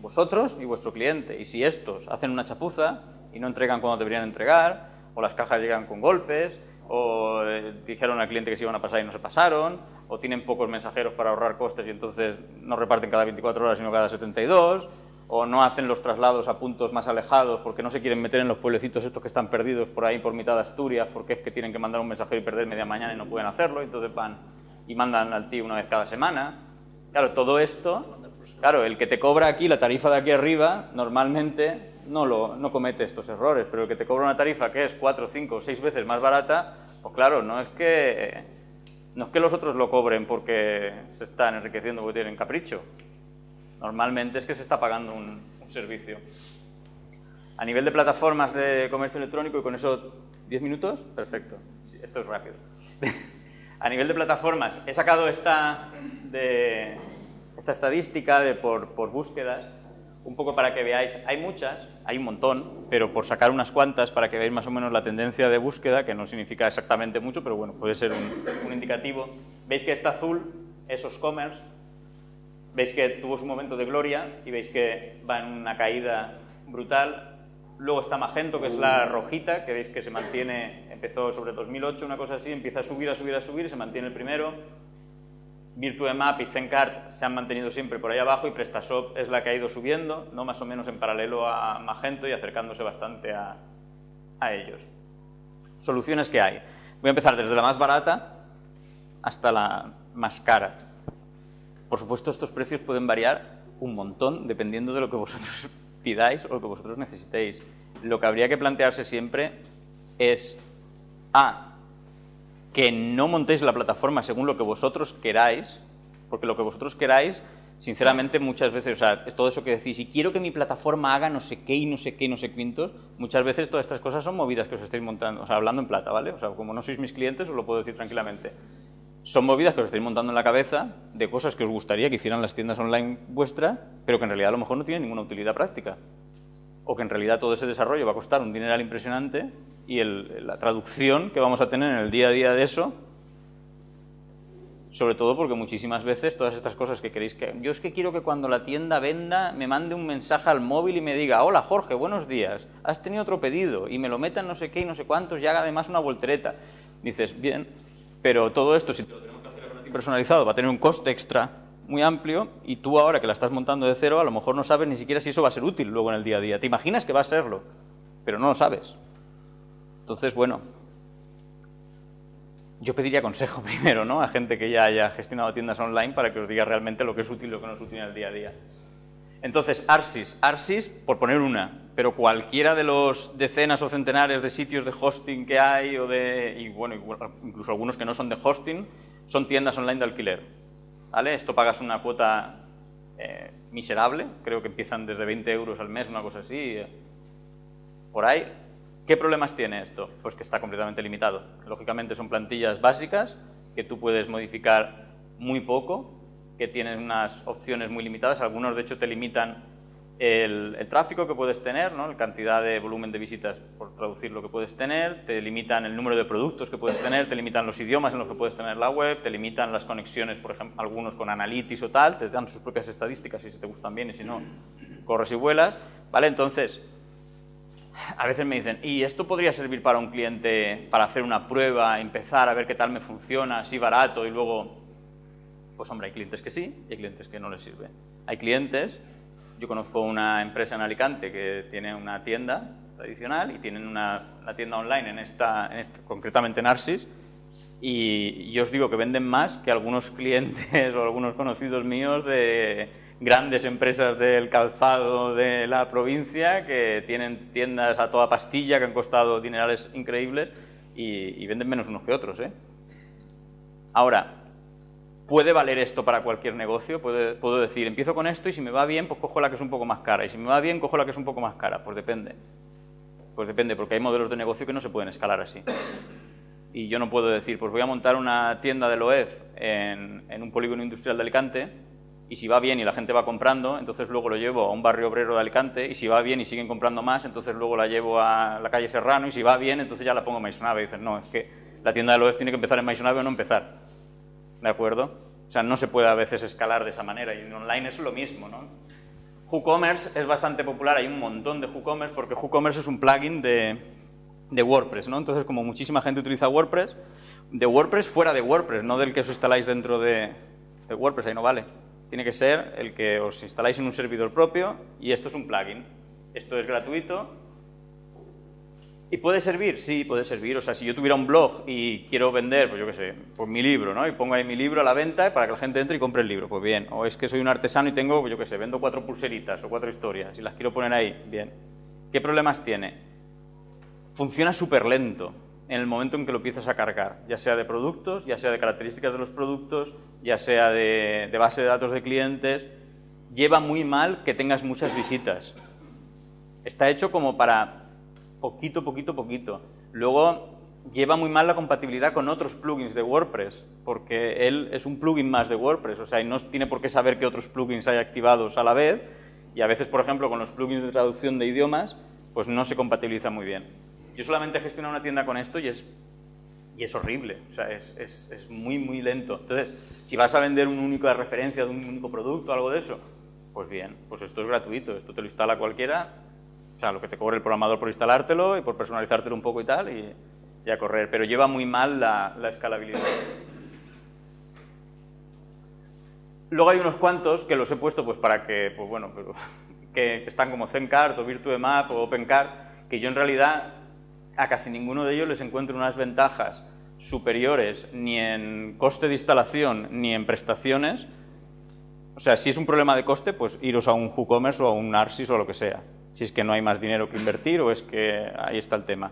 vosotros y vuestro cliente. Y si estos hacen una chapuza y no entregan cuando deberían entregar, o las cajas llegan con golpes, o dijeron al cliente que se iban a pasar y no se pasaron, o tienen pocos mensajeros para ahorrar costes y entonces no reparten cada 24 horas sino cada 72, o no hacen los traslados a puntos más alejados porque no se quieren meter en los pueblecitos estos que están perdidos por ahí por mitad de Asturias, porque es que tienen que mandar un mensajero y perder media mañana y no pueden hacerlo, y entonces van y mandan al tío una vez cada semana. Claro, todo esto, claro, el que te cobra aquí la tarifa de aquí arriba, normalmente no comete estos errores, pero el que te cobra una tarifa que es 4, 5 o 6 veces más barata, pues claro, no es que los otros lo cobren porque se están enriqueciendo porque tienen capricho. Normalmente es que se está pagando un servicio. A nivel de plataformas de comercio electrónico, y con eso 10 minutos, perfecto, sí, esto es rápido. A nivel de plataformas, he sacado esta estadística de por búsquedas, un poco para que veáis, hay muchas, hay un montón, pero por sacar unas cuantas para que veáis más o menos la tendencia de búsqueda, que no significa exactamente mucho, pero bueno, puede ser un indicativo. Veis que está azul, esos commerce, veis que tuvo su momento de gloria y veis que va en una caída brutal. Luego está magento, que es la rojita, que veis que se mantiene, empezó sobre 2008, una cosa así, empieza a subir, y se mantiene el primero. Virtue Map y Zencart se han mantenido siempre por ahí abajo, y PrestaShop es la que ha ido subiendo, ¿no? Más o menos en paralelo a magento y acercándose bastante a ellos. Soluciones que hay. Voy a empezar desde la más barata hasta la más cara. Por supuesto, estos precios pueden variar un montón dependiendo de lo que vosotros pidáis o lo que vosotros necesitéis. Lo que habría que plantearse siempre es A, que no montéis la plataforma según lo que vosotros queráis, porque lo que vosotros queráis, sinceramente, muchas veces, o sea, todo eso que decís, y quiero que mi plataforma haga no sé qué y no sé qué y no sé cuántos, muchas veces todas estas cosas son movidas que os estáis montando, o sea, hablando en plata, ¿vale? O sea, como no sois mis clientes, os lo puedo decir tranquilamente. Son movidas que os estáis montando en la cabeza de cosas que os gustaría que hicieran las tiendas online vuestras, pero que en realidad a lo mejor no tienen ninguna utilidad práctica. O que en realidad todo ese desarrollo va a costar un dineral impresionante, y la traducción que vamos a tener en el día a día de eso, sobre todo porque muchísimas veces todas estas cosas que queréis que... Yo es que quiero que cuando la tienda venda me mande un mensaje al móvil y me diga: hola Jorge, buenos días, has tenido otro pedido, y me lo metan no sé qué y no sé cuántos, y haga además una voltereta. Dices, bien... Pero todo esto, si lo tenemos que hacer personalizado, va a tener un coste extra muy amplio, y tú ahora que la estás montando de cero, a lo mejor no sabes ni siquiera si eso va a ser útil luego en el día a día. Te imaginas que va a serlo, pero no lo sabes. Entonces, bueno, yo pediría consejo primero, ¿no?, a gente que ya haya gestionado tiendas online, para que os diga realmente lo que es útil y lo que no es útil en el día a día. Entonces, Arsis, por poner una, pero cualquiera de los decenas o centenares de sitios de hosting que hay, y bueno, incluso algunos que no son de hosting, son tiendas online de alquiler, ¿vale? Esto pagas una cuota miserable, creo que empiezan desde 20 € al mes, una cosa así, por ahí. ¿Qué problemas tiene esto? Pues que está completamente limitado. Lógicamente son plantillas básicas que tú puedes modificar muy poco, que tienen unas opciones muy limitadas. Algunos, de hecho, te limitan el tráfico que puedes tener, ¿no?, la cantidad de volumen de visitas, por traducir, lo que puedes tener, te limitan el número de productos que puedes tener, te limitan los idiomas en los que puedes tener la web, te limitan las conexiones, por ejemplo, algunos con Analytics o tal, te dan sus propias estadísticas si te gustan bien, y si no, corres y vuelas, ¿vale? Entonces, a veces me dicen, ¿y esto podría servir para un cliente para hacer una prueba, empezar a ver qué tal me funciona, así barato, y luego... Pues hombre, hay clientes que sí y hay clientes que no les sirve. Hay clientes, yo conozco una empresa en Alicante que tiene una tienda tradicional y tienen una tienda online concretamente en Arsis, y os digo que venden más que algunos clientes o algunos conocidos míos de grandes empresas del calzado de la provincia que tienen tiendas a toda pastilla que han costado dinerales increíbles y venden menos unos que otros, ¿eh? Ahora, ¿puede valer esto para cualquier negocio? Puedo decir, empiezo con esto y si me va bien, pues cojo la que es un poco más cara. Y si me va bien, cojo la que es un poco más cara. Pues depende. Pues depende, porque hay modelos de negocio que no se pueden escalar así. Y yo no puedo decir, pues voy a montar una tienda de Loef en un polígono industrial de Alicante, y si va bien y la gente va comprando, entonces luego lo llevo a un barrio obrero de Alicante, y si va bien y siguen comprando más, entonces luego la llevo a la calle Serrano, y si va bien, entonces ya la pongo en Maisonave. Y dices, no, es que la tienda de Loef tiene que empezar en Maisonave o no empezar. ¿De acuerdo? O sea, no se puede a veces escalar de esa manera, y en online es lo mismo, ¿no? WooCommerce es bastante popular, hay un montón de WooCommerce, porque WooCommerce es un plugin de WordPress, ¿no? Entonces, como muchísima gente utiliza WordPress, de WordPress fuera de WordPress, no del que os instaláis dentro de WordPress, ahí no vale. Tiene que ser el que os instaláis en un servidor propio, y esto es un plugin. Esto es gratuito. ¿Y puede servir? Sí, puede servir. O sea, si yo tuviera un blog y quiero vender, pues yo qué sé, pues mi libro, ¿no? Y pongo ahí mi libro a la venta para que la gente entre y compre el libro. Pues bien. O es que soy un artesano y tengo, pues yo qué sé, vendo 4 pulseritas o 4 historias y las quiero poner ahí. Bien. ¿Qué problemas tiene? Funciona súper lento en el momento en que lo empiezas a cargar, ya sea de productos, ya sea de características de los productos, ya sea de base de datos de clientes. Lleva muy mal que tengas muchas visitas. Está hecho como para poquito, poquito, poquito. Luego, lleva muy mal la compatibilidad con otros plugins de WordPress, porque él es un plugin más de WordPress, o sea, y no tiene por qué saber qué otros plugins hay activados a la vez, y a veces, por ejemplo, con los plugins de traducción de idiomas, pues no se compatibiliza muy bien. Yo solamente he gestionado una tienda con esto y es horrible, o sea, es muy, muy lento. Entonces, si vas a vender un único de referencia de un único producto, algo de eso, pues bien, pues esto es gratuito, esto te lo instala cualquiera. O sea, lo que te cobre el programador por instalártelo y por personalizártelo un poco y tal, y a correr. Pero lleva muy mal la escalabilidad. Luego hay unos cuantos que los he puesto pues para que, pues bueno, pero, que están como ZenCart o VirtueMap o OpenCart, que yo en realidad a casi ninguno de ellos les encuentro unas ventajas superiores ni en coste de instalación ni en prestaciones. O sea, si es un problema de coste, pues iros a un WooCommerce o a un Arsis o lo que sea. Si es que no hay más dinero que invertir o es que ahí está el tema.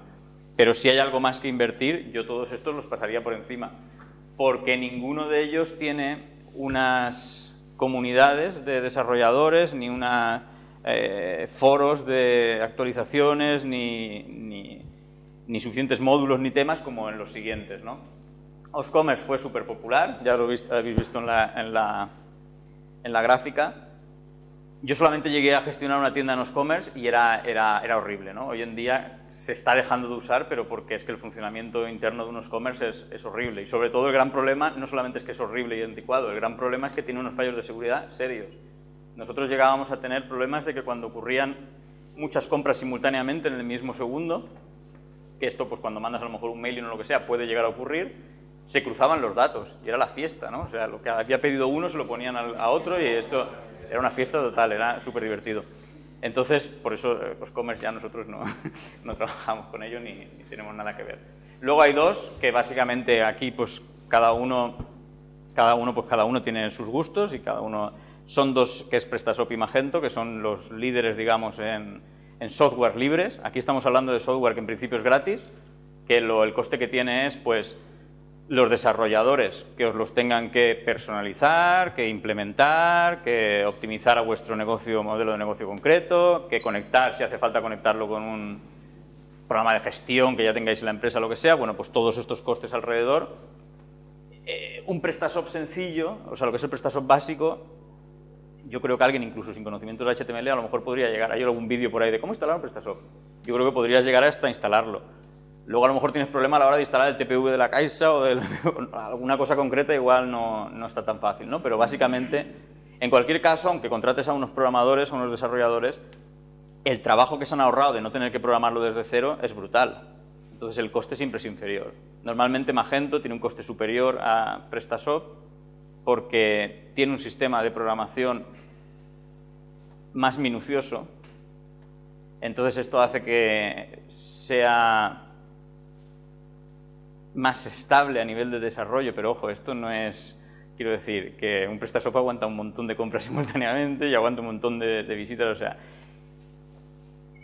Pero si hay algo más que invertir, yo todos estos los pasaría por encima, porque ninguno de ellos tiene unas comunidades de desarrolladores, ni unos foros de actualizaciones, ni suficientes módulos ni temas como en los siguientes, ¿no? OzCommerce fue súper popular, ya lo habéis visto en la gráfica. Yo solamente llegué a gestionar una tienda en OzCommerce y era horrible, ¿no? Hoy en día se está dejando de usar, pero porque es que el funcionamiento interno de un OzCommerce es horrible. Y sobre todo el gran problema no solamente es que es horrible y anticuado, el gran problema es que tiene unos fallos de seguridad serios. Nosotros llegábamos a tener problemas de que cuando ocurrían muchas compras simultáneamente en el mismo segundo, que esto pues cuando mandas a lo mejor un mailing o lo que sea puede llegar a ocurrir, se cruzaban los datos y era la fiesta, ¿no? O sea, lo que había pedido uno se lo ponían a otro y esto... Era una fiesta total, era súper divertido. Entonces, por eso OzCommerce ya nosotros no trabajamos con ello ni tenemos nada que ver. Luego hay dos que básicamente aquí pues cada uno tiene sus gustos y cada uno son dos, que es PrestaShop y Magento, que son los líderes, digamos, en software libres. Aquí estamos hablando de software que en principio es gratis, que el coste que tiene es pues los desarrolladores que os los tengan que personalizar, que implementar, que optimizar a vuestro negocio, modelo de negocio concreto, que conectar, si hace falta conectarlo con un programa de gestión que ya tengáis en la empresa, lo que sea, bueno, pues todos estos costes alrededor. Un PrestaShop sencillo, o sea, lo que es el PrestaShop básico, yo creo que alguien incluso sin conocimiento de HTML a lo mejor podría llegar, hay algún vídeo por ahí de cómo instalar un PrestaShop, yo creo que podrías llegar hasta instalarlo. Luego a lo mejor tienes problema a la hora de instalar el TPV de la Caixa o de alguna cosa concreta, igual no está tan fácil, ¿no? Pero básicamente, en cualquier caso, aunque contrates a unos programadores o unos desarrolladores, el trabajo que se han ahorrado de no tener que programarlo desde cero es brutal. Entonces el coste siempre es inferior. Normalmente Magento tiene un coste superior a PrestaShop porque tiene un sistema de programación más minucioso. Entonces esto hace que sea más estable a nivel de desarrollo, pero ojo, esto no es... Quiero decir que un prestasopa aguanta un montón de compras simultáneamente y aguanta un montón de visitas, o sea...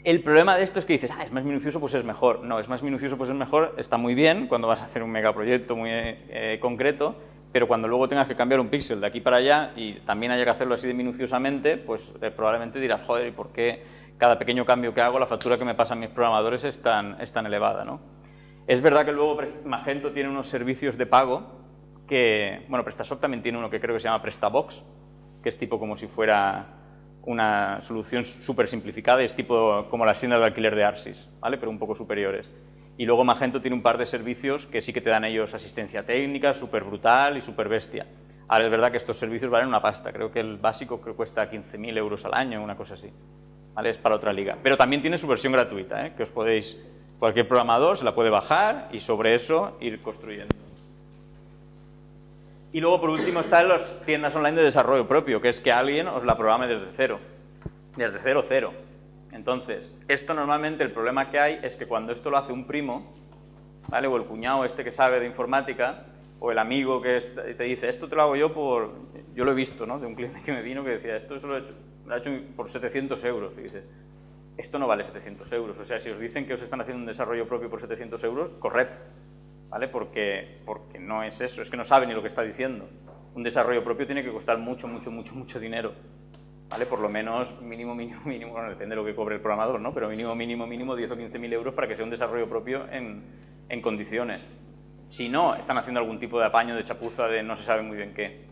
El problema de esto es que dices, ah, es más minucioso, pues es mejor. No, es más minucioso, pues es mejor, está muy bien cuando vas a hacer un megaproyecto muy concreto, pero cuando luego tengas que cambiar un píxel de aquí para allá y también haya que hacerlo así de minuciosamente, pues probablemente dirás, joder, ¿y por qué cada pequeño cambio que hago, la factura que me pasan mis programadores es tan elevada, ¿no? Es verdad que luego Magento tiene unos servicios de pago que, bueno, PrestaShop también tiene uno que creo que se llama PrestaBox, que es tipo como si fuera... una solución súper simplificada, es tipo como las tiendas de alquiler de Arsys, ¿vale? Pero un poco superiores. Y luego Magento tiene un par de servicios que sí que te dan ellos asistencia técnica, súper brutal y súper bestia. Ahora es verdad que estos servicios valen una pasta, creo que el básico cuesta 15.000 euros al año, una cosa así, ¿vale? Es para otra liga. Pero también tiene su versión gratuita, ¿eh? Que os podéis, cualquier programador se la puede bajar y sobre eso ir construyendo. Y luego, por último, están las tiendas online de desarrollo propio, que es que alguien os la programe desde cero. Desde cero. Entonces, esto normalmente el problema que hay es que cuando esto lo hace un primo, ¿vale? O el cuñado este que sabe de informática, o el amigo que te dice, esto te lo hago yo por... Yo lo he visto, ¿no? De un cliente que me vino que decía, esto lo he hecho por 700 euros. Y dices, esto no vale 700 euros. O sea, si os dicen que os están haciendo un desarrollo propio por 700 euros, correcto. ¿Vale? Porque no es eso, es que no sabe ni lo que está diciendo. Un desarrollo propio tiene que costar mucho dinero, ¿vale? Por lo menos mínimo, bueno, depende de lo que cobre el programador, ¿no? Pero mínimo 10 o 15.000 euros para que sea un desarrollo propio en condiciones. Si no, están haciendo algún tipo de apaño, de chapuza, de no se sabe muy bien qué.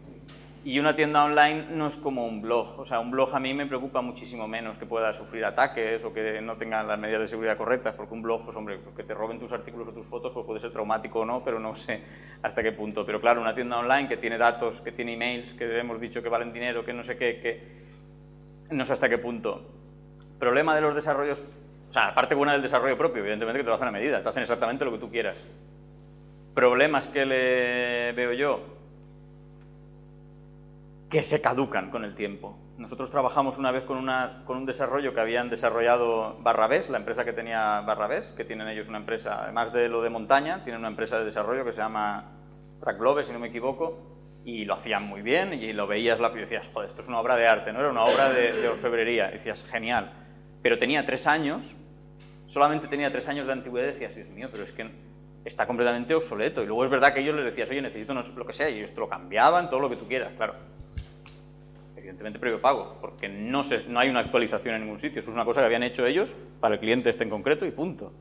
Y una tienda online no es como un blog, o sea, un blog a mí me preocupa muchísimo menos que pueda sufrir ataques o que no tengan las medidas de seguridad correctas, porque un blog, pues hombre, que te roben tus artículos o tus fotos, pues puede ser traumático o no, pero no sé hasta qué punto. Pero claro, una tienda online que tiene datos, que tiene emails, que hemos dicho que valen dinero, que no sé qué, que no sé hasta qué punto. Problema de los desarrollos, o sea, la parte buena del desarrollo propio, evidentemente que te lo hacen a medida, te hacen exactamente lo que tú quieras. Problemas que le veo yo, que se caducan con el tiempo. Nosotros trabajamos una vez con un desarrollo que habían desarrollado Barrabés, la empresa que tenía Barrabés, que tienen ellos una empresa, además de lo de montaña, tienen una empresa de desarrollo que se llama Trackglove, si no me equivoco, y lo hacían muy bien, y lo veías y decías, joder, esto es una obra de arte, no era una obra de orfebrería, y decías, genial. Pero tenía 3 años, solamente tenía 3 años de antigüedad, y decías, Dios mío, pero es que está completamente obsoleto. Y luego es verdad que ellos les decías, oye, necesito no sé, lo que sea, y ellos te lo cambiaban, todo lo que tú quieras, claro. Evidentemente previo pago, porque no hay una actualización en ningún sitio. Eso es una cosa que habían hecho ellos para el cliente este en concreto y punto.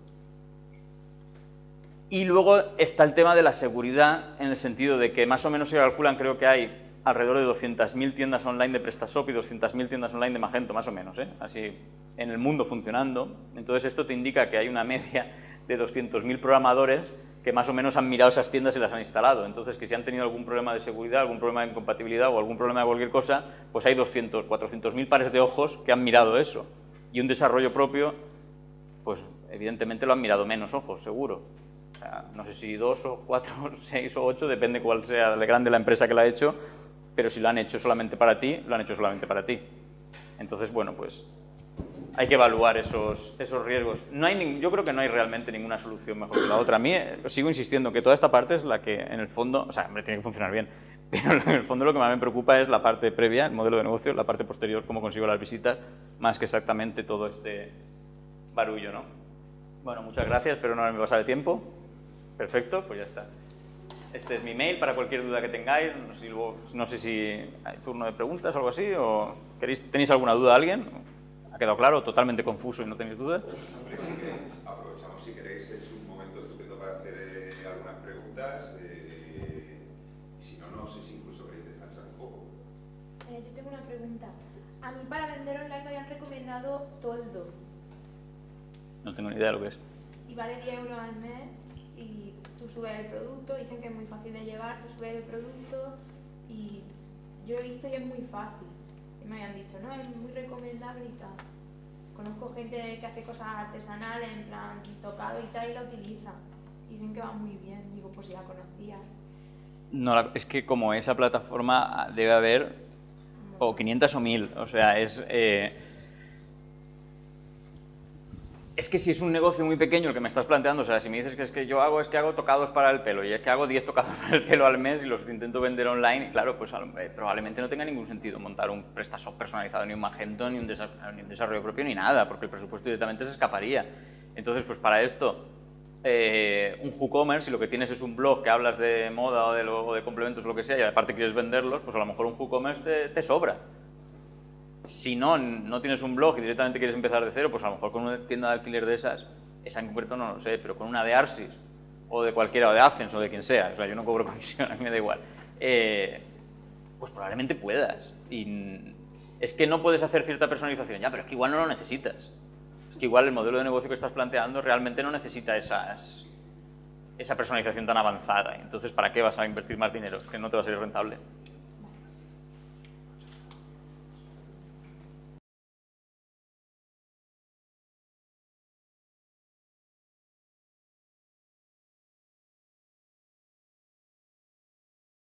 Y luego está el tema de la seguridad, en el sentido de que más o menos se calculan, creo que hay alrededor de 200.000 tiendas online de PrestaShop y 200.000 tiendas online de Magento, más o menos, ¿eh? Así en el mundo funcionando. Entonces esto te indica que hay una media de 200.000 programadores que más o menos han mirado esas tiendas y las han instalado. Entonces, que si han tenido algún problema de seguridad, algún problema de incompatibilidad o algún problema de cualquier cosa, pues hay 200, 400.000 pares de ojos que han mirado eso. Y un desarrollo propio, pues evidentemente lo han mirado menos ojos, seguro. O sea, no sé si 2 o 4, 6 o 8, depende cuál sea de grande la empresa que la ha hecho, pero si lo han hecho solamente para ti, lo han hecho solamente para ti. Entonces, bueno, pues... hay que evaluar esos riesgos. No hay yo creo que no hay realmente ninguna solución mejor que la otra. A mí sigo insistiendo que toda esta parte es la que en el fondo, o sea, hombre, tiene que funcionar bien, pero en el fondo lo que más me preocupa es la parte previa, el modelo de negocio, la parte posterior, cómo consigo las visitas, más que exactamente todo este barullo, ¿no? Bueno, muchas gracias, espero no haberme pasado el tiempo. Perfecto, pues ya está. Este es mi mail para cualquier duda que tengáis. No sé si hay turno de preguntas o algo así, o ¿tenéis alguna duda alguien? ¿Ha quedado claro? ¿Totalmente confuso y no tenéis dudas? Aprovechamos, si queréis, es un momento estupendo para hacer algunas preguntas. Si no, no sé si incluso queréis descansar un poco. Yo tengo una pregunta. A mí para vender online me habían recomendado Toldo. No tengo ni idea de lo que es. Y vale 10 euros al mes y tú subes el producto, dicen que es muy fácil de llevar, tú subes el producto y yo he visto y es muy fácil. Me habían dicho, no, es muy recomendable y tal. Conozco gente que hace cosas artesanales, en plan tocado y tal, y la utiliza. Y dicen que va muy bien. Digo, pues si la conocía. No, es que como esa plataforma debe haber o 500 o 1000, o sea, es que si es un negocio muy pequeño el que me estás planteando, o sea, si me dices que es que yo hago, es que hago tocados para el pelo y es que hago 10 tocados para el pelo al mes y los intento vender online, y claro, pues probablemente no tenga ningún sentido montar un PrestaShop personalizado, ni un Magento, ni un desarrollo propio, ni nada, porque el presupuesto directamente se escaparía. Entonces, pues para esto, un WooCommerce, si lo que tienes es un blog que hablas de moda o de complementos, lo que sea, y aparte quieres venderlos, pues a lo mejor un WooCommerce te sobra. Si no tienes un blog y directamente quieres empezar de cero, pues a lo mejor con una tienda de alquiler de esa en concreto no lo sé, pero con una de Arsys o de cualquiera, o de Adsense o de quien sea, o sea, yo no cobro comisión, a mí me da igual, pues probablemente puedas. Y es que no puedes hacer cierta personalización, ya, pero es que igual no lo necesitas. Es que igual el modelo de negocio que estás planteando realmente no necesita esa personalización tan avanzada. Entonces, ¿para qué vas a invertir más dinero? Es que no te va a ser rentable.